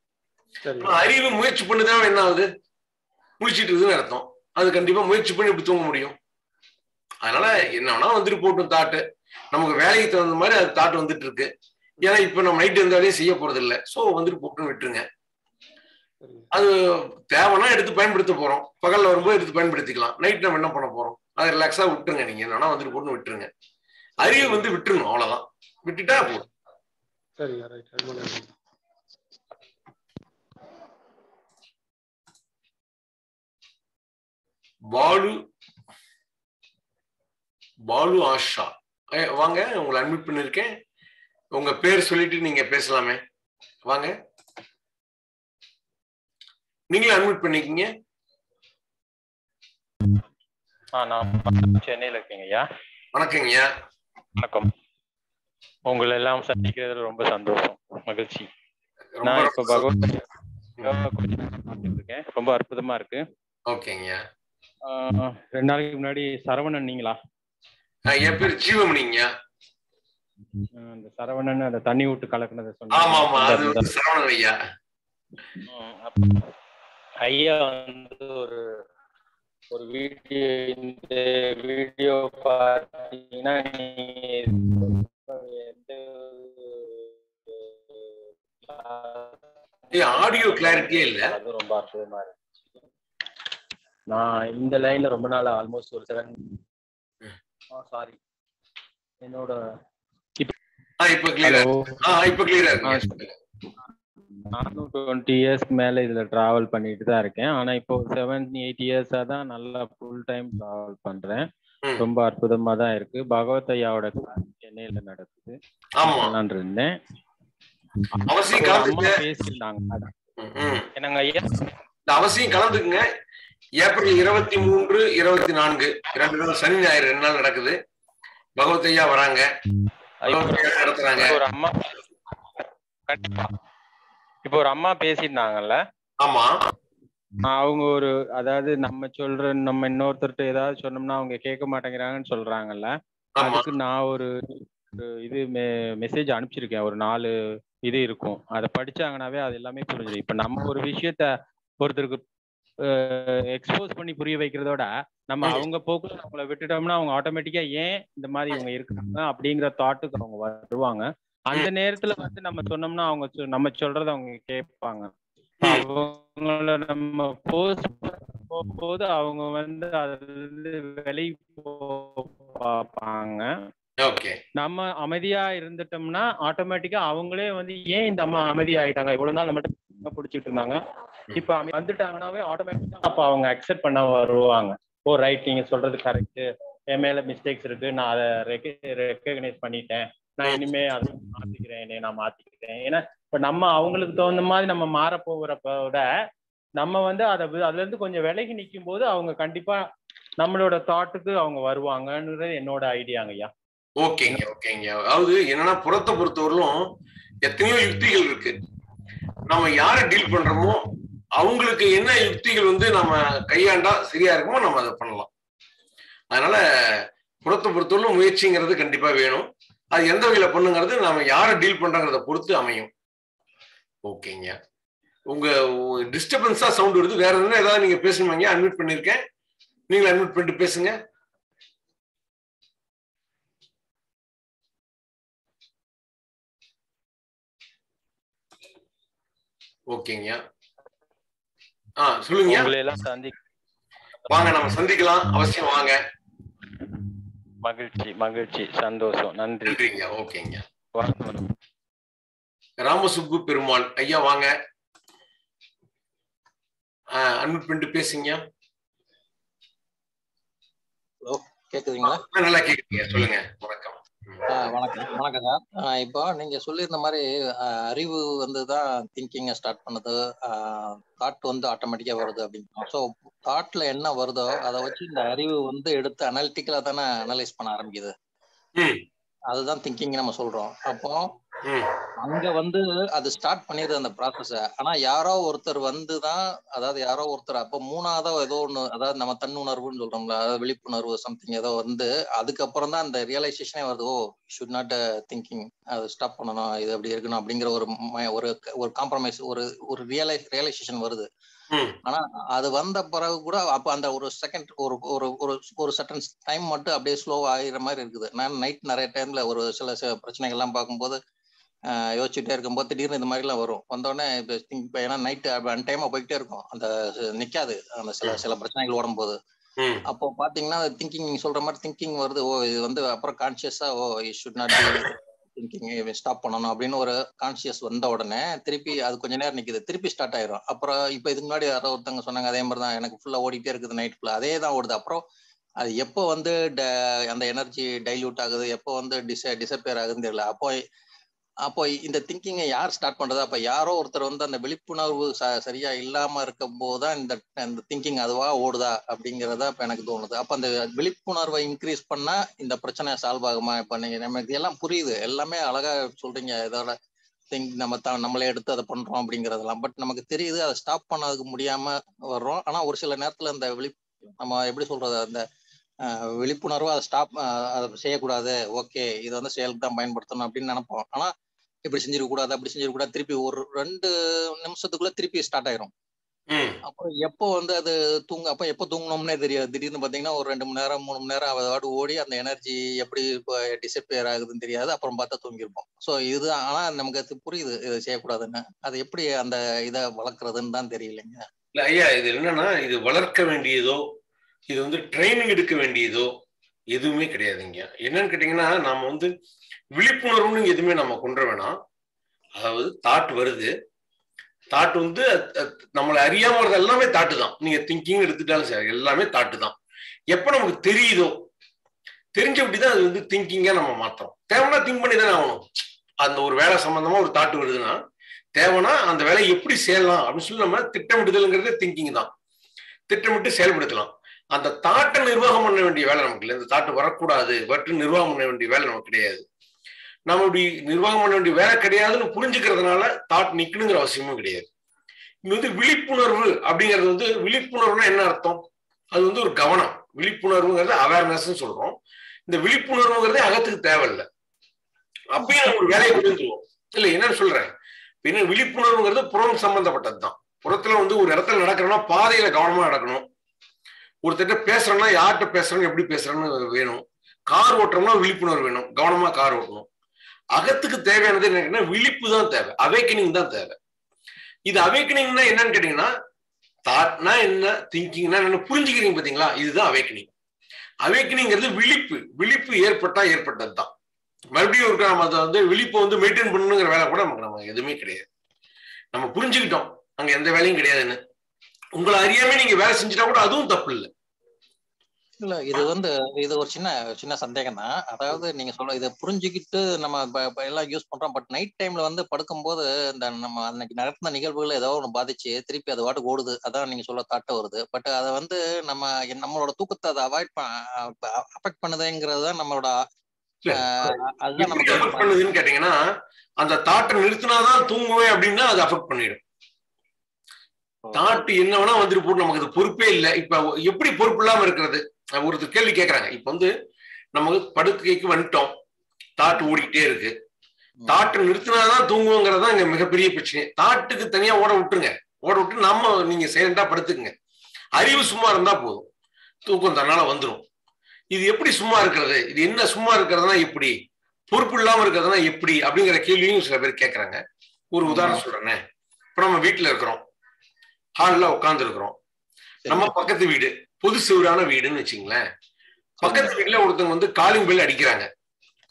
அறிவு முயற்சி பண்ணுதான் என்ன ஆகுது முழிச்சிட்டு இருக்குன்னு அர்த்தம் அது கண்டிப்பா முயற்சி பண்ணி இப்படி தூங்க முடியும் அதனால என்னன்னா வந்துட்டு போட்டோம் தாட்டு நமக்கு வேலைக்கு தகுந்த மாதிரி அது தாட்டு வந்துட்டு இருக்கு ஏன்னா இப்ப நம்ம நைட்டு இருந்தாலே செய்ய போறது இல்லை சோ வந்துட்டு போட்டு விட்டுருங்க அது தேவனா எடுத்து பயன்படுத்த போறோம். பகல்ல வரும்போது எடுத்து பயன்படுத்திக்கலாம். நைட் நம்ம என்ன பண்ண போறோம்? அதை ரிலாக்ஸா விட்டுருங்க. நீங்க என்னன்னா வந்துட்டு போட்டு விட்டுருங்க. அறிவு வந்து விட்டுருணும், அவ்வளவுதான். விட்டுட்டா போதும். சரியா ரைட். பாலு பாலு ஆஷா வாங்க, உங்களை அட்மிட் பண்ணிருக்கேன். உங்க பேர் சொல்லிட்டு நீங்க பேசலாமே. வாங்க, நீங்களே அட்மிட் பண்ணிக்கீங்க. சென்னையில இருக்கீங்கய்யா. வணக்கங்கய்யா. வணக்கம். உங்களை எல்லாம் சந்திக்கிறதுல ரொம்ப சந்தோஷம், மகிழ்ச்சி. நான் இப்ப பகவத் இருக்கேன், ரொம்ப அற்புதமா இருக்கு. ஓகேங்கய்யா. ரெண்டு நாளைக்கு முன்னாடி சரவணன் நீங்களா? என் பேர் ஜீவமணிங்கய்யா. அந்த சரவணன் அந்த தண்ணி விட்டு கலக்குனத சொன்னீங்க. ஐயா வந்து ஒரு ஒரு வீடியோ இந்த வீடியோ பார்த்தீங்கன்னா ஆடியோ கிளாரிட்டியே இல்ல, அது ரொம்ப அற்புதமா இருக்கு. நான் இந்த லைன்ல ரொம்ப நாள் ஆல்மோஸ்ட் ஒரு செவன் சாரி என்னோட நானும் டுவெண்ட்டி இயர்ஸ் மேல இதுல டிராவல் பண்ணிட்டு தான் இருக்கேன். ஆனா இப்போ செவன் எயிட் இயர்ஸா தான் நல்லா ஃபுல் டைம் டிராவல் பண்றேன். ரொம்ப அற்புதமா தான் இருக்கு. பகவத் ஐயாவோட சென்னையில நடக்குது இருந்தேன். அவசியம் கலந்துக்குங்க. ஏப்ரல் இருபத்தி மூன்று இருபத்தி நான்கு இரண்டு நாள் சனி ஞாயிறு ரெண்டு நாள் நடக்குது. பகவத் ஐயா வராங்க, நடத்துறாங்க. இப்போ ஒரு அம்மா பேசிருந்தாங்கல்ல, ஆமா, அவங்க ஒரு அதாவது நம்ம சொல்ற நம்ம இன்னொருத்தர் ஏதாவது சொன்னோம்னா அவங்க கேட்க மாட்டேங்கிறாங்கன்னு சொல்றாங்கல்ல, அதுக்கு நான் ஒரு இது மெசேஜ் அனுப்பிச்சிருக்கேன். ஒரு நாலு இது இருக்கும், அதை படிச்சாங்கன்னாவே அது எல்லாமே புரிஞ்சிடும். இப்ப நம்ம ஒரு விஷயத்த ஒருத்தருக்கு எக்ஸ்போஸ் பண்ணி புரிய வைக்கிறதோட நம்ம அவங்க போக்குல நம்மளை விட்டுட்டோம்னா அவங்க ஆட்டோமேட்டிக்கா ஏன் இந்த மாதிரி இவங்க இருக்காங்க அப்படிங்கிற தாட்டுக்கு அவங்க வருவாங்க. அந்த நேரத்துல வந்து நம்ம சொன்னோம்னா அவங்க நம்ம சொல்றத அவங்க கேட்பாங்க. அவங்கள நம்ம போஸ்ட் போகும்போது அவங்க வந்து அதுல விலை பார்ப்பாங்க. நம்ம அமைதியா இருந்துட்டோம்னா ஆட்டோமேட்டிக்கா அவங்களே வந்து ஏன் இந்த அம்மா அமைதியா ஆயிட்டாங்க, இவ்வளவு நாள் நம்ம பிடிச்சிட்டு இருந்தாங்க, இப்ப வந்துட்டாங்கன்னாவே ஆட்டோமேட்டிக்கா அப்ப அவங்க அக்செப்ட் பண்ண வருவாங்க. ஓ ரைட், நீங்க சொல்றது கரெக்ட், என் மேல மிஸ்டேக்ஸ் இருக்கு, நான் அதை ரெகக்னைஸ் பண்ணிட்டேன், நான் இனிமே அதை மாத்திக்கிறேன், என்னைய நான் மாத்திக்கிறேன். ஏன்னா இப்ப நம்ம அவங்களுக்கு தகுந்த மாதிரி நம்ம மாற போகிறப்ப விட நம்ம வந்து அதை அதுல இருந்து கொஞ்சம் விலகி நிற்கும் போது அவங்க கண்டிப்பா நம்மளோட தாட்டுக்கு அவங்க வருவாங்கன்றது என்னோட ஐடியாங்கய்யா. ஓகேங்க, ஓகேங்க. அதாவது என்னன்னா புறத்தை பொறுத்தவரையிலும் எத்தனையோ யுக்திகள் இருக்கு. நம்ம யாரை டீல் பண்றோமோ அவங்களுக்கு என்ன யுக்திகள் வந்து நம்ம கையாண்டா சரியா இருக்குமோ நம்ம அதை பண்ணலாம். அதனால புறத்தை பொறுத்தவரையிலும் முயற்சிங்கிறது கண்டிப்பா வேணும். அது எந்த வகையில பண்ணுங்கிறது நம்ம யாரை டீல் பண்றோங்கிறத பொறுத்து அமையும். ஓகேங்க. உங்க டிஸ்டர்பன்ஸா சவுண்ட் வருது, வேற எதுனா ஏதாவது நீங்க பேசணுமாங்க? அட்மிட் பண்ணிருக்கேன், நீங்களும் அட்மிட் பண்ணிட்டு பேசுங்க. ஓகேங்கய்யா. ஆ சொல்லுங்க. உங்களை எல்லாம் சந்தி வாங்க, நம்ம சந்திக்கலாம், அவசியம் வாங்க. மகிழ்ச்சி, மகிழ்ச்சி, சந்தோஷம், நன்றி. நன்றிங்க. ஓகேங்க. ராமசுப்பு பெருமாள் ஐயா வாங்க, அன்மிட் பண்ணிட்டு பேசுங்க. ஹலோ, கேக்குதுங்களா? நல்லா கேக்குதுங்க, சொல்லுங்க. வணக்கம். வணக்கம் வணக்கம் சார். இப்போ நீங்க சொல்லியிருந்த மாதிரி அறிவு வந்து தான் திங்கிங்கை ஸ்டார்ட் பண்ணுது, தாட் வந்து ஆட்டோமேட்டிக்கா வருது அப்படின்னு. ஸோ தாட்ல என்ன வருதோ அதை வச்சு இந்த அறிவு வந்து எடுத்து அனாலிட்டிக்கலா தானே அனலைஸ் பண்ண ஆரம்பிக்குது. அதுதான் திங்கிங் நம்ம சொல்றோம். அப்போ அங்க வந்து அது ஸ்டார்ட் பண்ணிடுது அந்த ப்ராசஸ. ஆனா யாரோ ஒருத்தர் வந்து தான், அதாவது யாரோ ஒருத்தர் அப்போ மூணாவதோ ஏதோ ஒண்ணு, அதாவது நம்ம தன்னுணர்வுன்னு சொல்றோம்ல, அதாவது விழிப்புணர்வு சம்திங் ஏதோ வந்து அதுக்கப்புறம் தான் அந்த ரியலைசேஷனே வருது. ஓ ஷுட் நாட் திங்கிங், அது ஸ்டாப் பண்ணணும், இது அப்படி இருக்கணும் அப்படிங்கிற ஒரு ஒரு காம்ப்ரமைஸ், ஒரு ஒரு ரியலை ரியலைசேஷன் வருது. ஆனா அது வந்த பிறகு கூட அப்ப அந்த ஒரு செகண்ட் ஒரு ஒரு ஒரு சட்டன் டைம் மட்டும் அப்படியே ஸ்லோவா ஆகிற மாதிரி இருக்குது. நான் நைட் நிறைய டைம்ல ஒரு சில பிரச்சனைகள்லாம் பார்க்கும்போது யோசிச்சுட்டே இருக்கும்போது திடீர்னு இந்த மாதிரிலாம் வரும். வந்தோடனே இப்போ ஏன்னா நைட்டு அன் டைமாக போய்கிட்டே இருக்கும், அந்த நிற்காது அந்த சில சில பிரச்சனைகள் ஓடும்போது. அப்போ பார்த்தீங்கன்னா திங்கிங் நீங்கள் சொல்கிற மாதிரி திங்கிங் வருது. ஓ இது வந்து அப்புறம் கான்ஷியஸாக oh it should not thinking stop பண்ணணும் அப்படின்னு ஒரு கான்ஷியஸ் வந்த உடனே திருப்பி அது கொஞ்சம் நேரம் நிற்கிது, திருப்பி ஸ்டார்ட் ஆயிரும். அப்புறம் இப்போ இதுக்கு முன்னாடி யாரோ ஒருத்தவங்க சொன்னாங்க அதே மாதிரி தான் எனக்கு ஃபுல்லாக ஓடிட்டே இருக்குது நைட் ஃபுல்லாக அதே தான் ஓடுது. அப்புறம் அது எப்போ வந்து அந்த எனர்ஜி டைல்யூட் ஆகுது, எப்போ வந்து டிஸ் டிசப்பியர் ஆகுதுன்னு தெரியல. அப்போ அப்போ இந்த திங்கிங்கை யார் ஸ்டார்ட் பண்றது? அப்போ யாரோ ஒருத்தர் வந்து அந்த விழிப்புணர்வு ச சரியா இல்லாம இருக்கும் போதுதான் இந்த இந்த திங்கிங் அதுவா ஓடுதா அப்படிங்கிறதா இப்போ எனக்கு தோணுது. அப்போ அந்த விழிப்புணர்வை இன்க்ரீஸ் பண்ணா இந்த பிரச்சனை சால்வ் ஆகுமா? இப்போ நீங்க நமக்கு எல்லாம் புரியுது, எல்லாமே அழகா சொல்றீங்க, இதோட திங்க் நம்ம தான் நம்மளே எடுத்து அதை பண்றோம் அப்படிங்கிறதெல்லாம். பட் நமக்கு தெரியுது அதை ஸ்டாப் பண்ணதுக்கு முடியாம வர்றோம். ஆனா ஒரு சில நேரத்துல அந்த விழி நம்ம எப்படி சொல்றது அந்த விழிப்புணர்வு அதை ஸ்டாப் அதை செய்யக்கூடாது, ஓகே இது வந்து செயலுக்கு தான் பயன்படுத்தணும் அப்படின்னு நினைப்போம். ஆனா இப்படி செஞ்சிருக்க கூடாது, அப்படி செஞ்சிருக்க கூடாது, திருப்பி ஒரு ரெண்டு நிமிஷத்துக்குள்ள திருப்பி ஸ்டார்ட் ஆயிரும். அப்புறம் எப்போ வந்து அது தூங்க அப்போ எப்போ தூங்கணும்னே தெரியாது. திடீர்னு பார்த்தீங்கன்னா ஒரு ரெண்டு மணி நேரம் மூணு மணி நேரம் அதாவது ஓடி அந்த எனர்ஜி எப்படி இப்போ டிசப்பியர் ஆகுதுன்னு தெரியாது. அப்புறம் பார்த்தா தூங்கிருப்போம். ஸோ இது ஆனால் நமக்கு புரியுது இதை செய்யக்கூடாதுன்னு. அது எப்படி அந்த இதை வளர்க்குறதுன்னு தான் தெரியலைங்க. இல்லை ஐயா, இது என்னன்னா இது வளர்க்க வேண்டியதோ இது வந்து ட்ரைனிங் எடுக்க வேண்டியதோ எதுவுமே கிடையாதுங்க. என்னன்னு கேட்டீங்கன்னா நாம வந்து விழிப்புணர்வுன்னு எதுவுமே நம்ம கொண்டு வேணாம். அதாவது தாட் வருது, தாட் வந்து நம்மளை அறியாம வருது, எல்லாமே தாட்டு தான். நீங்க திங்கிங் எடுத்துட்டாலும் சரி எல்லாமே தாட்டு தான். எப்ப நமக்கு தெரியுதோ தெரிஞ்சபடிதான் அது வந்து திங்கிங்கா நம்ம மாத்துறோம். தேவைன்னா திங்க் பண்ணி தானே ஆகணும். அந்த ஒரு வேலை சம்பந்தமா ஒரு தாட்டு வருதுன்னா தேவைன்னா அந்த வேலையை எப்படி செய்யலாம் அப்படின்னு சொல்லி நம்ம திட்டமிடுதல்ங்கிறது திங்கிங் தான். திட்டமிட்டு செயல்படுத்தலாம். அந்த தாட்டை நிர்வாகம் பண்ண வேண்டிய வேலை நமக்கு இல்லை. இந்த தாட்டு வரக்கூடாது பட்டு நிர்வாகம் பண்ண வேண்டிய வேலை நமக்கு கிடையாது. நம்ம இப்படி நிர்வாகம் பண்ண வேண்டிய வேலை கிடையாதுன்னு புரிஞ்சுக்கிறதுனால தாட் நிற்கணுங்கிற அவசியமும் கிடையாது. இது வந்து விழிப்புணர்வு அப்படிங்கிறது வந்து விழிப்புணர்வுனா என்ன அர்த்தம்? அது வந்து ஒரு கவனம். விழிப்புணர்வுங்கிறது அவேர்னஸ்ன்னு சொல்றோம். இந்த விழிப்புணர்வுங்கிறதே அகத்துக்கு தேவையில்லை. அப்பயும் நம்ம ஒரு வேலையை புரிஞ்சுவோம் இல்லை என்னன்னு சொல்றேன். என்ன விழிப்புணர்வுங்கிறது புறம் சம்பந்தப்பட்டது தான். புறத்துல வந்து ஒரு இடத்துல நடக்கிறோம்னா பாதையில கவனமா நடக்கணும். ஒருத்தட்ட பேசுறோம்னா யார்கிட்ட பேசுறோன்னு எப்படி பேசுறோன்னு வேணும். கார் ஓட்டுறோம்னா விழிப்புணர்வு வேணும், கவனமா கார் ஓட்டணும். அகத்துக்கு தேவையானது என்னன்னா விழிப்பு தான் தேவை, அவேக்கனிங் தான் தேவை. இது அவேக்கனிங்னா என்னன்னு கேட்டீங்கன்னா தாட்னா என்ன திங்கிங்னா என்ன புரிஞ்சுக்கிறீங்க பாத்தீங்களா, இதுதான் அவேக்கனிங். அவேக்கனிங்கிறது விழிப்பு. விழிப்பு ஏற்பட்டா ஏற்பட்டது தான். மறுபடியும் ஒரு நம்ம அதை வந்து விழிப்பை வந்து மெயின்டைன் பண்ணணுங்கிற வேலை கூட நமக்கு நம்ம எதுவுமே கிடையாது. நம்ம புரிஞ்சுக்கிட்டோம் அங்க எந்த வேலையும் கிடையாதுன்னு. உங்களை அறியாம நீங்க வேலை செஞ்சுட்டா கூட அதுவும் தப்பு இல்லை. இல்ல இது வந்து இது ஒரு சின்ன சின்ன சந்தேகம் தான். அதாவது நீங்க சொல்ல இதை புரிஞ்சுக்கிட்டு நம்ம எல்லாம் யூஸ் பண்றோம். பட் நைட் டைம்ல வந்து படுக்கும்போது இந்த நம்ம அன்னைக்கு நடந்த நிகழ்வுகள் ஏதோ ஒன்று பாதிச்சு திருப்பி அது வாட்டுக்கு ஓடுது. அதான் நீங்க சொல்ல தாட்ட வருது. பட் அதை வந்து நம்ம நம்மளோட தூக்கத்தை அதை அவாய்ட் அஃபெக்ட் பண்ணுதுங்கிறதுதான் நம்மளோட. அதுதான் நமக்கு பண்ணுதுன்னு கேட்டீங்கன்னா அந்த தாட்டை நிறுத்தினாதான் தூங்குவேன் அப்படின்னா அது அஃபெக்ட் பண்ணிடும். தாட்டு என்ன வேணா வந்துட்டு போட்டு நமக்கு அது பொறுப்பே இல்லை. இப்ப எப்படி பொறுப்பு இல்லாம இருக்கிறது? ஒருத்தர் கேள்வி கேட்கறாங்க. இப்ப வந்து நமக்கு படுக்கைக்கு வந்துட்டோம், தாட்டு ஓடிக்கிட்டே இருக்கு. தாட்டு நிறுத்தினாதான் தூங்குவோங்கிறதா இங்க மிகப்பெரிய பிரச்சனை. தாட்டுக்கு தனியா ஓட விட்டுருங்க, ஓட விட்டு நம்ம நீங்க சைலண்டா படுத்துக்குங்க. அறிவு சும்மா இருந்தா போதும், தூக்கம் தன்னால வந்துடும். இது எப்படி சும்மா இருக்கிறது? இது என்ன சும்மா இருக்கிறதுனா எப்படி, பொறுப்பு இல்லாம இருக்கிறதுனா எப்படி அப்படிங்கிற கேள்வியும் சில பேர் கேட்கறாங்க. ஒரு உதாரணம் சொல்றேன். இப்ப நம்ம வீட்டுல இருக்கிறோம், ஹாலில் உட்காந்துருக்குறோம். நம்ம பக்கத்து வீடு பொது சுவரான வீடுன்னு வச்சுங்களேன். பக்கத்து வீட்டுல ஒருத்தவங்க வந்து காலிங் பெல் அடிக்கிறாங்க.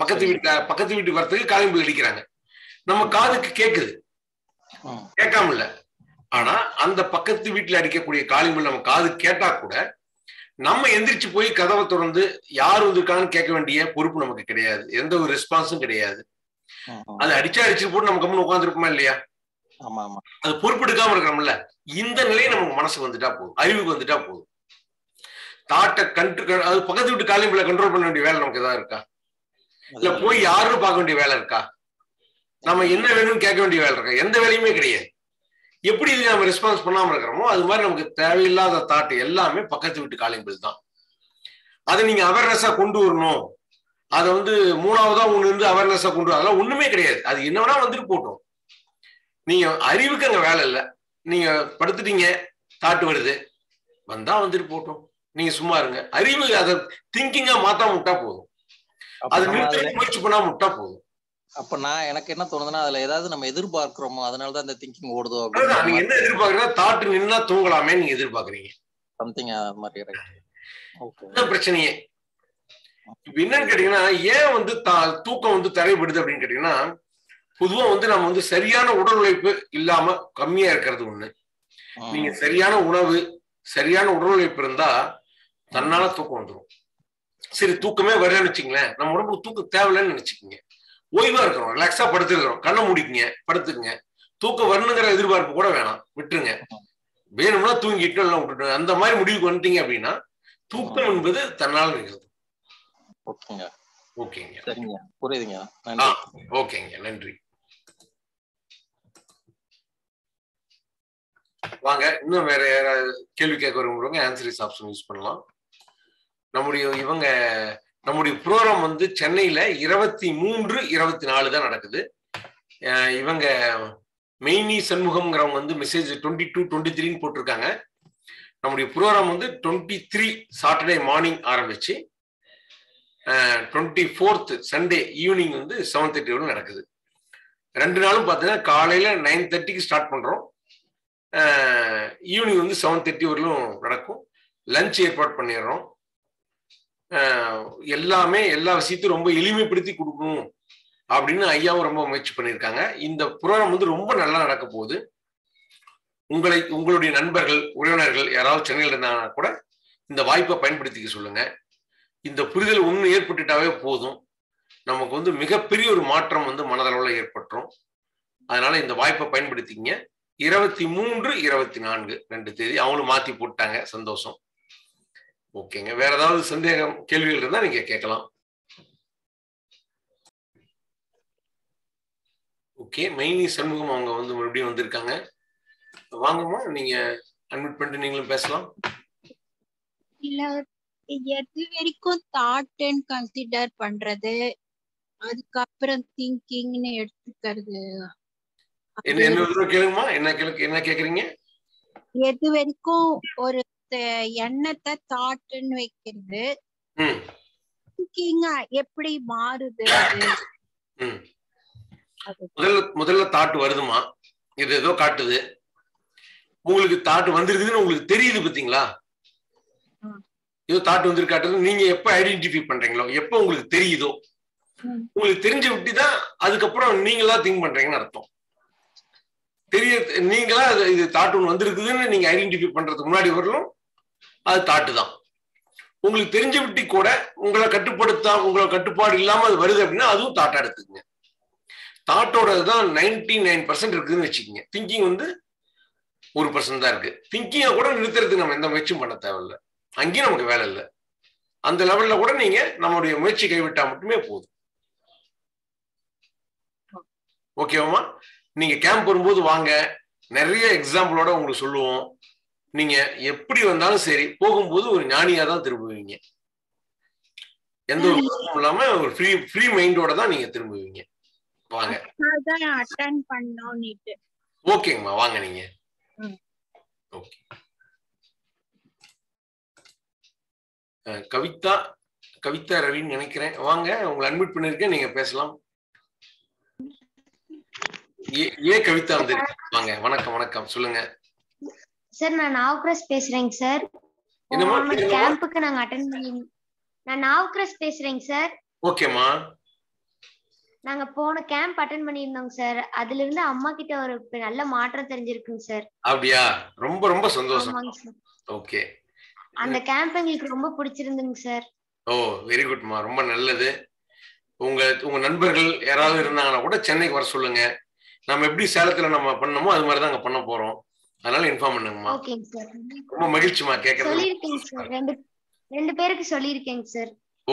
பக்கத்து வீட்டுல பக்கத்து வீட்டுக்கு வரத்துக்கு காலிங் பெல் அடிக்கிறாங்க. நம்ம காதுக்கு கேட்குது, கேட்காம இல்லை. ஆனா அந்த பக்கத்து வீட்டுல அடிக்கக்கூடிய காலிங் பெல் நம்ம காது கேட்டா கூட நம்ம எந்திரிச்சு போய் கதவை தொடர்ந்து யார் வந்திருக்காங்கன்னு கேட்க வேண்டிய பொறுப்பு நமக்கு கிடையாது. எந்த ஒரு ரெஸ்பான்ஸும் கிடையாது. அது அடிச்சா அடிச்சு போட்டு நம்ம கம்முன்னு உட்காந்துருப்போமா இல்லையா? அது பொறுப்பெடுக்காம இருக்கிறோம்ல. இந்த நிலையை நமக்கு மனசுக்கு வந்துட்டா போதும், அறிவுக்கு வந்துட்டா போதும். தாட்டை கண்டு அது பக்கத்து விட்டு காலையில கண்ட்ரோல் பண்ண வேண்டிய வேலை நமக்கு ஏதாவது இருக்கா? இல்ல போய் யாருன்னு பார்க்க வேண்டிய வேலை இருக்கா? நம்ம என்ன வேணும்னு கேட்க வேண்டிய வேலை இருக்கா? எந்த வேலையுமே கிடையாது. எப்படி இது நம்ம ரெஸ்பான்ஸ் பண்ணாம இருக்கிறோமோ அது மாதிரி நமக்கு தேவையில்லாத தாட்டு எல்லாமே பக்கத்து விட்டு காலையில் தான். அதை நீங்க அவேர்னஸா கொண்டு வரணும். அதை வந்து மூணாவதா ஒண்ணு இருந்து அவேர்னஸா கொண்டு வர அதெல்லாம் ஒண்ணுமே கிடையாது. அது என்ன வேணா வந்துட்டு போட்டோம். நீங்க அறிவுக்கு அங்க வேலை இல்லை. நீங்க படுத்துட்டீங்க, தாட்டு வருது, வந்தா வந்துட்டு போட்டோம், நீங்க சும்மா இருங்க. அறிவு அதை திங்கிங்கா மாத்தாம விட்டா போதும். அது நிறுத்த முயற்சி பண்ணாம விட்டா போதும். அப்ப நான் எனக்கு என்ன தோணுதுன்னா அதுல ஏதாவது நம்ம எதிர்பார்க்கிறோமோ அதனால தான் அந்த திங்கிங் ஓடுதோ அப்படினா நீங்க என்ன எதிர்பார்க்கறீங்க? தாட் நின்னா தூங்கலாமே நீங்க எதிர்பார்க்கறீங்க समथिंग மாதிரி ரைட். ஓகே என்ன பிரச்சனையே என்னன்னு கேட்டீங்கன்னா ஏன் வந்து தூக்கம் வந்து தடைபடுது அப்படின்னு கேட்டீங்கன்னா பொதுவா வந்து நம்ம வந்து சரியான உடல் உழைப்பு இல்லாம கம்மியா இருக்கிறது ஒண்ணு. நீங்க சரியான உணவு சரியான உடல் உழைப்பு இருந்தா தன்னால தூக்கம் வந்துடும். சரி தூக்கமே வரலன்னு வச்சுங்களேன், நம்ம உடம்புக்கு தூக்கம் தேவையில்லைன்னு நினைச்சுக்கோங்க. ஓய்வா இருக்கிறோம், ரிலாக்ஸா படுத்துருக்கிறோம், கண்ணை மூடிக்குங்க படுத்துக்குங்க, தூக்கம் வரணுங்கிற எதிர்பார்ப்பு கூட வேணாம், விட்டுருங்க. வேணும்னா தூங்கிட்டு எல்லாம் விட்டுட்டு அந்த மாதிரி முடிவுக்கு வந்துட்டீங்க அப்படின்னா தூக்கம் என்பது தன்னால் நிகழ்வு. ஓகேங்க ஓகேங்க சரிங்க புரியுதுங்க ஓகேங்க நன்றி. வாங்க இன்னும் வேற யாராவது கேள்வி கேட்க விரும்புறவங்க ஆன்சரிஸ் ஆப்ஷன் யூஸ் பண்ணலாம். நம்முடைய இவங்க நம்முடைய ப்ரோக்ராம் வந்து சென்னையில இருபத்தி மூன்று இருபத்தி நாலு தான் நடக்குது. இவங்க மெய்னி சண்முகம்ங்கிறவங்க வந்து மெசேஜ் டுவெண்ட்டி டூ டுவெண்ட்டி த்ரீன்னு போட்டிருக்காங்க. நம்முடைய ப்ரோக்ராம் வந்து டுவெண்ட்டி த்ரீ சாட்டர்டே மார்னிங் ஆரம்பிச்சு டுவெண்ட்டி ஃபோர்த் சண்டே ஈவினிங் வந்து செவன் தேர்ட்டி வரை நடக்குது. ரெண்டு நாளும் பார்த்தீங்கன்னா காலையில நைன் தேர்ட்டிக்கு ஸ்டார்ட் பண்றோம், ஈவினிங் வந்து செவன் தேர்ட்டி வரையிலும் நடக்கும். லஞ்ச் ஏற்பாடு பண்ணிடுறோம். எல்லாமே எல்லா விஷயத்தையும் ரொம்ப எளிமைப்படுத்தி கொடுக்கணும் அப்படின்னு ஐயாவும் ரொம்ப முயற்சி பண்ணியிருக்காங்க. இந்த ப்ரோக்ராம் வந்து ரொம்ப நல்லா நடக்க போகுது. உங்களை உங்களுடைய நண்பர்கள் உறவினர்கள் யாராவது சென்னையில் இருந்தாங்கன்னா கூட இந்த வாய்ப்பை பயன்படுத்திக்க சொல்லுங்க. இந்த புரிதல் ஒன்று ஏற்பட்டுட்டாவே போதும், நமக்கு வந்து மிகப்பெரிய ஒரு மாற்றம் வந்து மனதளவில் ஏற்பட்டுரும். அதனால இந்த வாய்ப்பை பயன்படுத்திக்கிங்க. இருபத்தி மூன்று இருபத்தி நான்கு ரெண்டு தேதி அவங்களும் மாற்றி போட்டாங்க, சந்தோஷம். ஓகேங்க வேற ஏதாவது சந்தேகம் கேள்விகள் இருந்தா நீங்க கேட்கலாம். ஓகே மைனி சண்முகம் அவங்க வந்து மறுபடியும் வந்திருக்காங்க. வாங்கம்மா நீங்க அட்மிட் பண்ணிட்டு நீங்களும் பேசலாம். இல்ல எது வரைக்கும் தாட் அண்ட் கன்சிடர் பண்றது அதுக்கப்புறம் திங்கிங்னு எடுத்துக்கிறது. என்ன என்ன கேளுங்கம்மா என்ன கேளுங்க என்ன கேக்குறீங்க? எது வரைக்கும் ஒரு எண்ணத்தை தாட்டுன்னு வைக்கிறது எப்படி மாறுது? முதல்ல முதல்ல தாட்டு வருதுமா, இது ஏதோ காட்டுது உங்களுக்கு தாட்டு வந்திருக்குதுன்னு உங்களுக்கு தெரியுது பாத்தீங்களா? ஏதோ தாட்டு வந்திருக்காட்டு நீங்க எப்ப ஐடென்டிஃபை பண்றீங்களோ எப்ப உங்களுக்கு தெரியுதோ உங்களுக்கு தெரிஞ்ச விட்டுதான் அதுக்கப்புறம் நீங்களா திங்க் பண்றீங்கன்னு அர்த்தம். தெரிய நீங்களா இது தாட்டு ஒன்று வந்திருக்குதுன்னு நீங்க ஐடென்டிஃபை பண்றதுக்கு முன்னாடி வரலும் அது தாட்டு தான். உங்களுக்கு தெரிஞ்ச விட்டி கூட உங்களை கட்டுப்படுத்தா உங்களை கட்டுப்பாடு இல்லாம அது வருது அப்படின்னா அதுவும் தாட்டா எடுத்துக்கங்க. தாட்டோட தான் நைன்டி நைன் பர்சன்ட் இருக்குதுன்னு வச்சுக்கோங்க. திங்கிங் வந்து ஒரு பர்சன்ட் தான் இருக்கு. திங்கிங்கை கூட நிறுத்துறதுக்கு நம்ம எந்த முயற்சியும் பண்ண தேவையில்லை, அங்கேயும் நமக்கு வேலை இல்லை. அந்த லெவல்ல கூட நீங்க நம்மளுடைய முயற்சி கைவிட்டா மட்டுமே போதும். ஓகேவாமா? நீங்க கேம்ப் வரும்போது வாங்க, நிறைய எக்ஸாம்பிளோட உங்களுக்கு சொல்லுவோம். நீங்க எப்படி வந்தாலும் சரி போகும்போது ஒரு ஞானியா தான் திரும்புவீங்க. எந்த ஒரு பிரச்சனையும் இல்லாம ஒரு ஃப்ரீ ஃப்ரீ மைண்டோட தான் நீங்க திரும்புவீங்க. வாங்க அட்டெண்ட் பண்ணோம் நீட்டு. ஓகேங்கம்மா வாங்க நீங்க. ஓகே கவிதா கவிதா ரவின்னு நினைக்கிறேன். வாங்க உங்களை அட்மிட் பண்ணிருக்கேன், நீங்க பேசலாம். ஏ கவிதா வந்திருக்காங்க. வணக்கம் வணக்கம் சொல்லுங்க சார். நான் நாவுக்ரஸ் பேசுறேங்க சார். கேம்புக்கு நாங்க அட்டெண்ட் பண்ணி நான் நாவுக்ரஸ் பேசுறேங்க சார். ஓகேமா. நாங்க போன கேம்ப் அட்டெண்ட் பண்ணிருந்தோம் சார். அதுல இருந்து அம்மா கிட்ட ஒரு நல்ல மாற்றம் தெரிஞ்சிருக்குங்க சார். அப்படியா? ரொம்ப ரொம்ப சந்தோஷம். ஓகே அந்த கேம்ப் உங்களுக்கு ரொம்ப பிடிச்சிருந்துங்க சார். ஓ வெரி குட்மா, ரொம்ப நல்லது. உங்க உங்க நண்பர்கள் யாராவது இருந்தாங்கன்னா கூட சென்னைக்கு வர சொல்லுங்க. நம்ம எப்படி சேலத்துல நம்ம பண்ணமோ அது மாதிரிதான் அங்க பண்ண போறோம். அதனால இன்ஃபார்ம் பண்ணுங்கம்மா. ஓகேங்க சார். ரொம்ப மகிழ்ச்சிமா கேக்குறது. சொல்லிருக்கேன் சார். ரெண்டு ரெண்டு பேருக்கு சொல்லிருக்கேங்க சார்.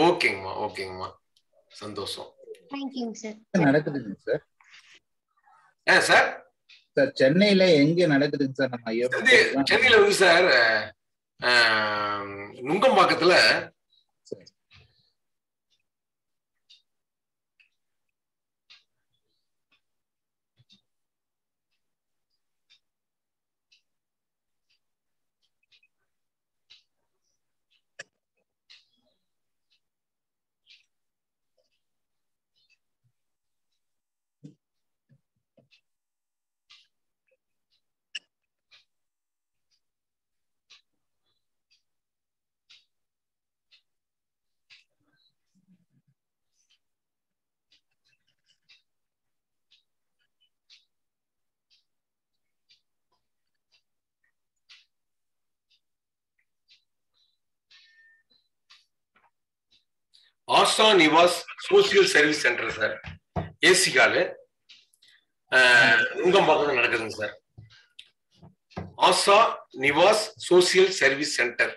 ஓகேங்கம்மா ஓகேங்கம்மா சந்தோஷம். Thank you sir. நடக்குதுங்க சார். ஆ சார் சார் சென்னையில எங்க நடக்குதுங்க சார்? நம்ம சென்னையில வந்து சார் நுங்கம்பாக்கத்துல Asha Nivas Social Service Center, sir. A C Kale. Ungam Bakana Nakasan, sir. Asha Nivas Social Service Center.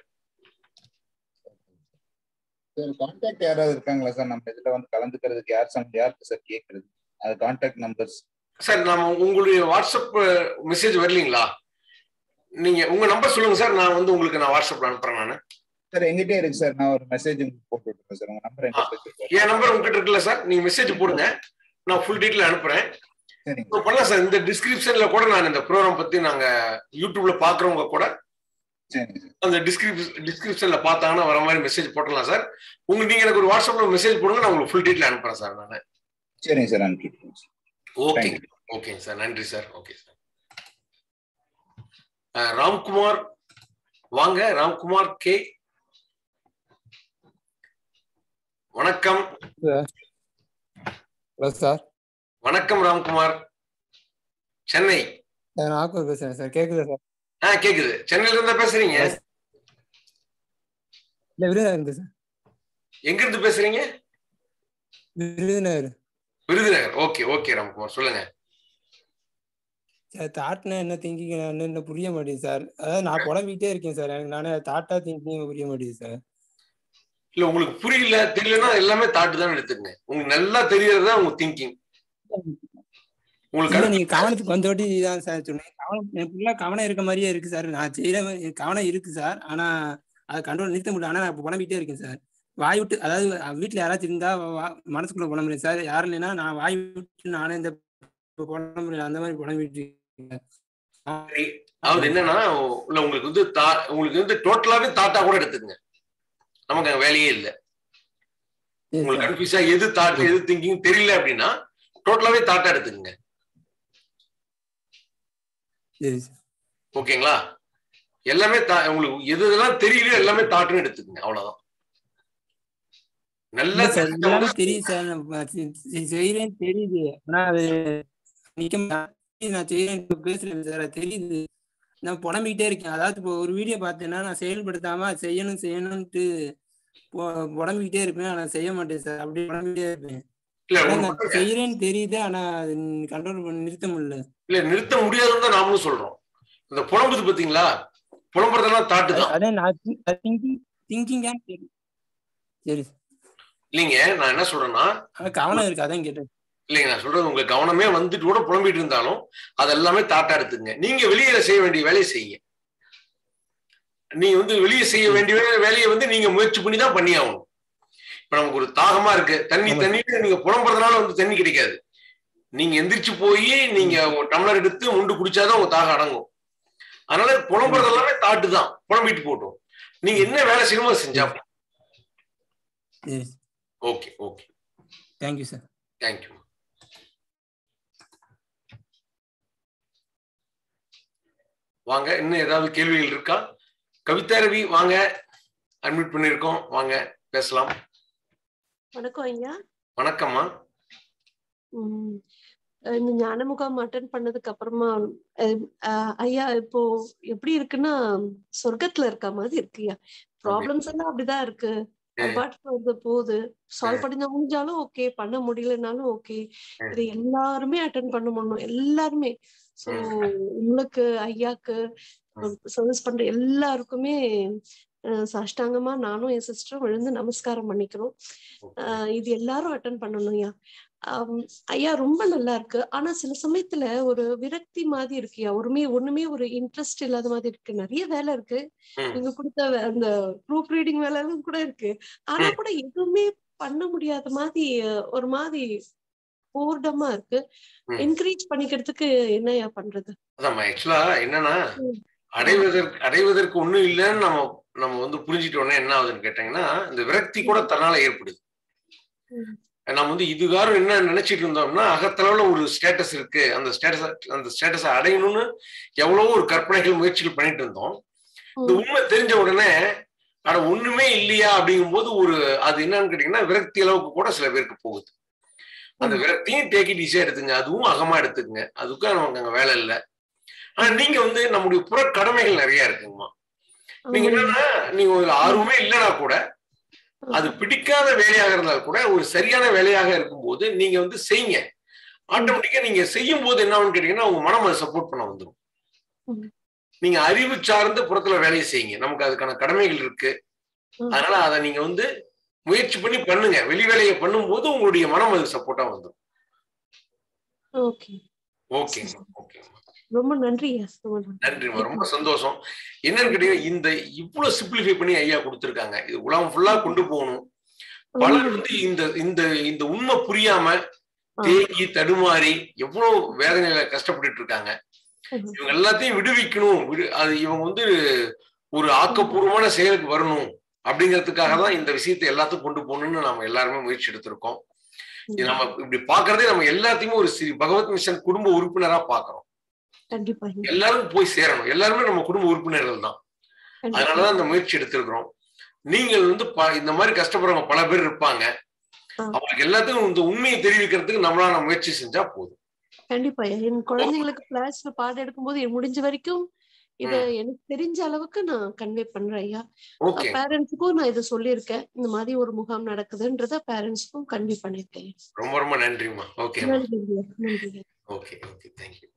Sir, contact Yara Kanglas and Kalandaka Yards and Yards as a cake. Contact numbers. Sir, Nam Unguli WhatsApp message Verling La. Ninga Unga number Sulung, sir. Now on the Ungulkan WhatsApp run Pranana. Sir, any day, sir, now messaging portrait, sir. Number and yeah, number Unkatrilla, sir. New message Purna. Now full detail and print. So, Palasa in the description Lakoran and the program Patinanga YouTube Pakranga Koda. On the description description la paathaana varamari message pottalam sir unga neenga enak or whatsapp la message podunga na unga full detail anupraan sir naan seri sir anupraan okay okay sir nandri sir okay sir Ram Kumar vaanga Ram Kumar K vanakkam hello sir vanakkam Ram Kumar Chennai naan aakku pesren sir kekudha sir Ah, Kegre. Channel is the best ring, yes. Younger the best ring, eh? Okay, okay, Ram Kumar. Solana. Tartna thinking and the Puriamadi, sir. And I want to be taken, sir. And Nana Tata thinking of Puriamadi, sir. Look, Purila, Tilana, Elama Tartan, Nella Terrier thinking. You can't control the answer to Nepula, Kamana Ericamaria, Kamana Irikzar, and I control Nithamudana, one of the Terricans, sir. Why would a bit Laratinda, Manasco, one of the Sari, Arlena, why would not in the bottom of the the total of Tata ordered. I'm going to value it. I'm thinking Terrila, total of Tata. Yes. Okay, la. Yellame ta Ulu, Yedana Terri Lame Tartan. Nella Terri San, but since Arian Terri, Nikam in a chain to Christians are a Terri. Now Ponameter can allow for video, but the Nana sale, but Dama, Sayan and Sayan to Ponameter, and Sayam and is abdomen. Sayran Terri, and control Nirtamula. நிறுத்த முடியாதுன்னு தான் நாமளும் சொல்றோம். இந்த புலம்புது பாத்தீங்களா? புலம்பறதெல்லாம் thought தான். அத நான் திங்கிங் திங்கிங் ஆன் சரி. சரி. இல்லங்க நான் என்ன சொல்றேன்னா கவனம் இருக்கு அதான் கேட்டேன். இல்லங்க நான் சொல்றது உங்க கவனமே வந்துட்டு கூட புலம்பிட்டு இருந்தாலும் அது எல்லாமே தாட்டா எடுத்துங்க. நீங்க வெளியில செய்ய வேண்டிய வேலையை செய்யுங்க. நீ வந்து வெளியில செய்ய வேண்டிய வேலையை வந்து நீங்க முயற்சி பண்ணி தான் பண்ணியாகணும். இப்போ நமக்கு ஒரு தாகமா இருக்கு. தண்ணி தண்ணியே நீங்க புலம்பறதனால வந்து தண்ணி கிடைக்காது. நீங்க எந்திரச்சு போய் நீங்க டம்ளர் எடுத்து உண்டு குடிச்சாதான் உங்க தாக அடங்கும். அதனால புலம்பறது எல்லாமே தாட்டு தான். புலம்பிட்டு போட்டும். நீங்க என்ன வேலை செய்யணுமோ செஞ்சா. Okay okay. Thank you sir. Thank you. வாங்க இன்னும் ஏதாவது கேள்விகள் இருக்கா? கவிதா ரவி வாங்க அட்மிட் பண்ணிருக்கோம். வாங்க பேசலாம். வணக்கம் ஐயா. வணக்கம்மா. ம் இந்த ஞானமுகம் அட்டெண்ட் பண்ணதுக்கு அப்புறமா ஐயா இப்போ எப்படி இருக்குன்னா சொர்க்கத்துல இருக்க மாதிரி இருக்குயா ப்ராப்ளம்ஸ் எல்லாம் அப்படிதான் இருக்கு பட் வந்து போது சால்வ் பண்ண முடிஞ்சாலும் ஓகே பண்ண முடியலனாலும் ஓகே இது எல்லாரும் அட்டெண்ட் பண்ணணும் எல்லாரும் சோ உங்களுக்கு ஐயாக்கு சர்வீஸ் பண்ற எல்லாருக்கும் சாஷ்டாங்கமா நானும் என் சிஸ்டரும் எழுந்து நமஸ்காரம் பண்ணிக்கிறோம் இது எல்லாரும் அட்டெண்ட் பண்ணணும்யா ஐயா ரொம்ப நல்லா இருக்கு ஆனா சில சமயத்துல ஒரு விரக்தி மாதிரி இருக்குயா ஒருமே ஒண்ணுமே ஒரு இன்ட்ரஸ்ட் இல்லாத மாதிரி இருக்கு நிறைய வேலை இருக்கு நீங்க கொடுத்த அந்த ப்ரூஃப் ரீடிங் வேலை எல்லாம் கூட இருக்கு ஆனா கூட எதுவுமே பண்ண முடியாத மாதிரி ஒரு மாதிரி போர்டமா இருக்கு என்கரேஜ் பண்ணிக்கிறதுக்கு என்னயா பண்றது அதான் एक्चुअली என்னன்னா அடைவதற்கு அடைவதற்கு ஒண்ணும் இல்லன்னு நம்ம நம்ம வந்து புரிஞ்சிட்டோம்னா என்ன ஆகுதுன்னு கேட்டீங்கன்னா இந்த விரக்தி கூட தன்னால ஏற்படுது நம்ம வந்து இதுகாரம் என்ன நினைச்சிட்டு இருந்தோம்னா அகத்தளவுல ஒரு ஸ்டேட்டஸ் இருக்கு அந்த ஸ்டேட்டஸ் அந்த ஸ்டேட்டஸை அடையணும்னு எவ்வளவோ ஒரு கற்பனைகள் முயற்சிகள் பண்ணிட்டு இருந்தோம் இந்த உண்மை தெரிஞ்ச உடனே அட ஒண்ணுமே இல்லையா அப்படிங்கும்போது ஒரு அது என்னன்னு கேட்டீங்கன்னா விரக்தி அளவுக்கு கூட சில பேருக்கு போகுது அந்த விரக்தியும் டேக் இட் ஈஸியா எடுத்துங்க அதுவும் அகமா எடுத்துக்குங்க அதுக்காக நமக்கு அங்க வேலை இல்லை ஆனா நீங்க வந்து நம்முடைய புற கடமைகள் நிறைய இருக்குங்கம்மா நீங்க என்னன்னா நீங்க ஆர்வமே இல்லைன்னா கூட அது பிடிக்காத வேலையாக இருந்தால் கூட ஒரு சரியான வேலையாக இருக்கும்போது நீங்க வந்து செய்யுங்க. ஆட்டோமேட்டிக்கா நீங்க செய்யும் போது என்ன ஆகும் கேட்டீங்கன்னா உங்க மனம் அதை சப்போர்ட் பண்ண வந்துடும். நீங்க அறிவு சார்ந்த புறத்துல வேலையை செய்யுங்க, நமக்கு அதுக்கான கடமைகள் இருக்கு. அதனால அதை நீங்க வந்து முயற்சி பண்ணி பண்ணுங்க. வெளி வேலையை பண்ணும் போது உங்களுடைய மனம் அதுக்கு சப்போர்ட்டா வந்துடும். ஓகே ஓகே ஓகே ரொம்ப நன்றி. நன்றிமா, ரொம்ப சந்தோஷம். என்னன்னு கேட்டீங்கன்னா இந்த இவ்வளவு சிம்பிளிஃபை பண்ணி ஐயா கொடுத்துருக்காங்க. இது உலகம் ஃபுல்லா கொண்டு போகணும். பலர் வந்து இந்த இந்த இந்த உண்மை புரியாம தேங்கி தடுமாறி எவ்வளவு வேதனையில கஷ்டப்பட்டு இருக்காங்க. இவங்க எல்லாத்தையும் விடுவிக்கணும். அது இவங்க வந்து ஒரு ஆக்கப்பூர்வமான செயலுக்கு வரணும் அப்படிங்கிறதுக்காக தான் இந்த விஷயத்தை எல்லாத்தையும் கொண்டு போகணும்னு நம்ம எல்லாருமே முயற்சி எடுத்திருக்கோம். நம்ம இப்படி பாக்குறதே நம்ம எல்லாத்தையுமே ஒரு ஸ்ரீ பகவத் மிஷன் குடும்ப உறுப்பினரா பாக்குறோம். எல்லாரும் போய் சேரணும். எல்லாருமே நம்ம குடும்ப உறுப்பினர்கள் தான். அதனாலதான் இந்த முயற்சி எடுத்திருக்கிறோம். நீங்கள் வந்து இந்த மாதிரி கஷ்டப்படுறவங்க பல பேர் இருப்பாங்க. அவங்களுக்கு எல்லாத்துக்கும் இந்த உண்மையை தெரிவிக்கிறதுக்கு நம்மளால முயற்சி செஞ்சா போதும். கண்டிப்பா என் குழந்தைங்களுக்கு கிளாஸ்ல பாடம் எடுக்கும் போது முடிஞ்ச வரைக்கும் இத எனக்கு தெரிஞ்ச அளவுக்கு நான் கன்வே பண்றேன் ஐயா. பேரண்ட்ஸுக்கும் நான் இதை சொல்லியிருக்கேன். இந்த மாதிரி ஒரு முகாம் நடக்குதுன்றத பேரண்ட்ஸுக்கும் கன்வே பண்ணிருக்கேன். ரொம்ப ரொம்ப நன்றிமா. Okay okay okay thank you.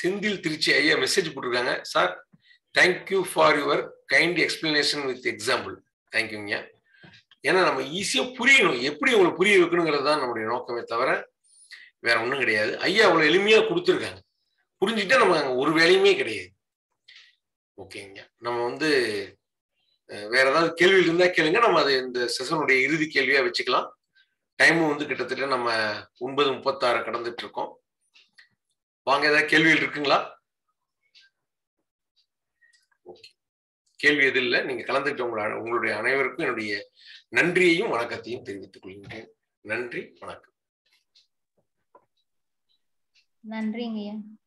Senthil Trichy ஐயா மெசேஜ் போட்டிருக்காங்க. Sir thank you for your kind explanation with example. தேங்க்யூங்க. ஏன்னா நம்ம ஈஸியா புரியணும், எப்படி உங்களுக்கு புரிய வைக்கணுங்கிறது தான் நம்மளுடைய நோக்கமே தவிர வேற ஒன்றும் கிடையாது. ஐயா அவ்வளவு எளிமையா கொடுத்துருக்காங்க. புரிஞ்சுட்டா நம்ம ஒரு வேலையுமே கிடையாது. ஓகேங்க, நம்ம வந்து வேற ஏதாவது கேள்வி இருந்தா கேளுங்க. நம்ம அது இந்த செஷனுடைய இறுதி கேள்வியா வச்சுக்கலாம். டைமும் வந்து கிட்டத்தட்ட நம்ம ஒன்பது முப்பத்தாறு கடந்துட்டு இருக்கோம். வாங்க, ஏதாவது கேள்விகள் இருக்குங்களா? கேள்வி எது இல்லை. நீங்க கலந்துக்கிட்ட உங்களோட உங்களுடைய அனைவருக்கும் என்னுடைய நன்றியையும் வணக்கத்தையும் தெரிவித்துக் கொள்கின்றேன். நன்றி, வணக்கம். நன்றிங்க.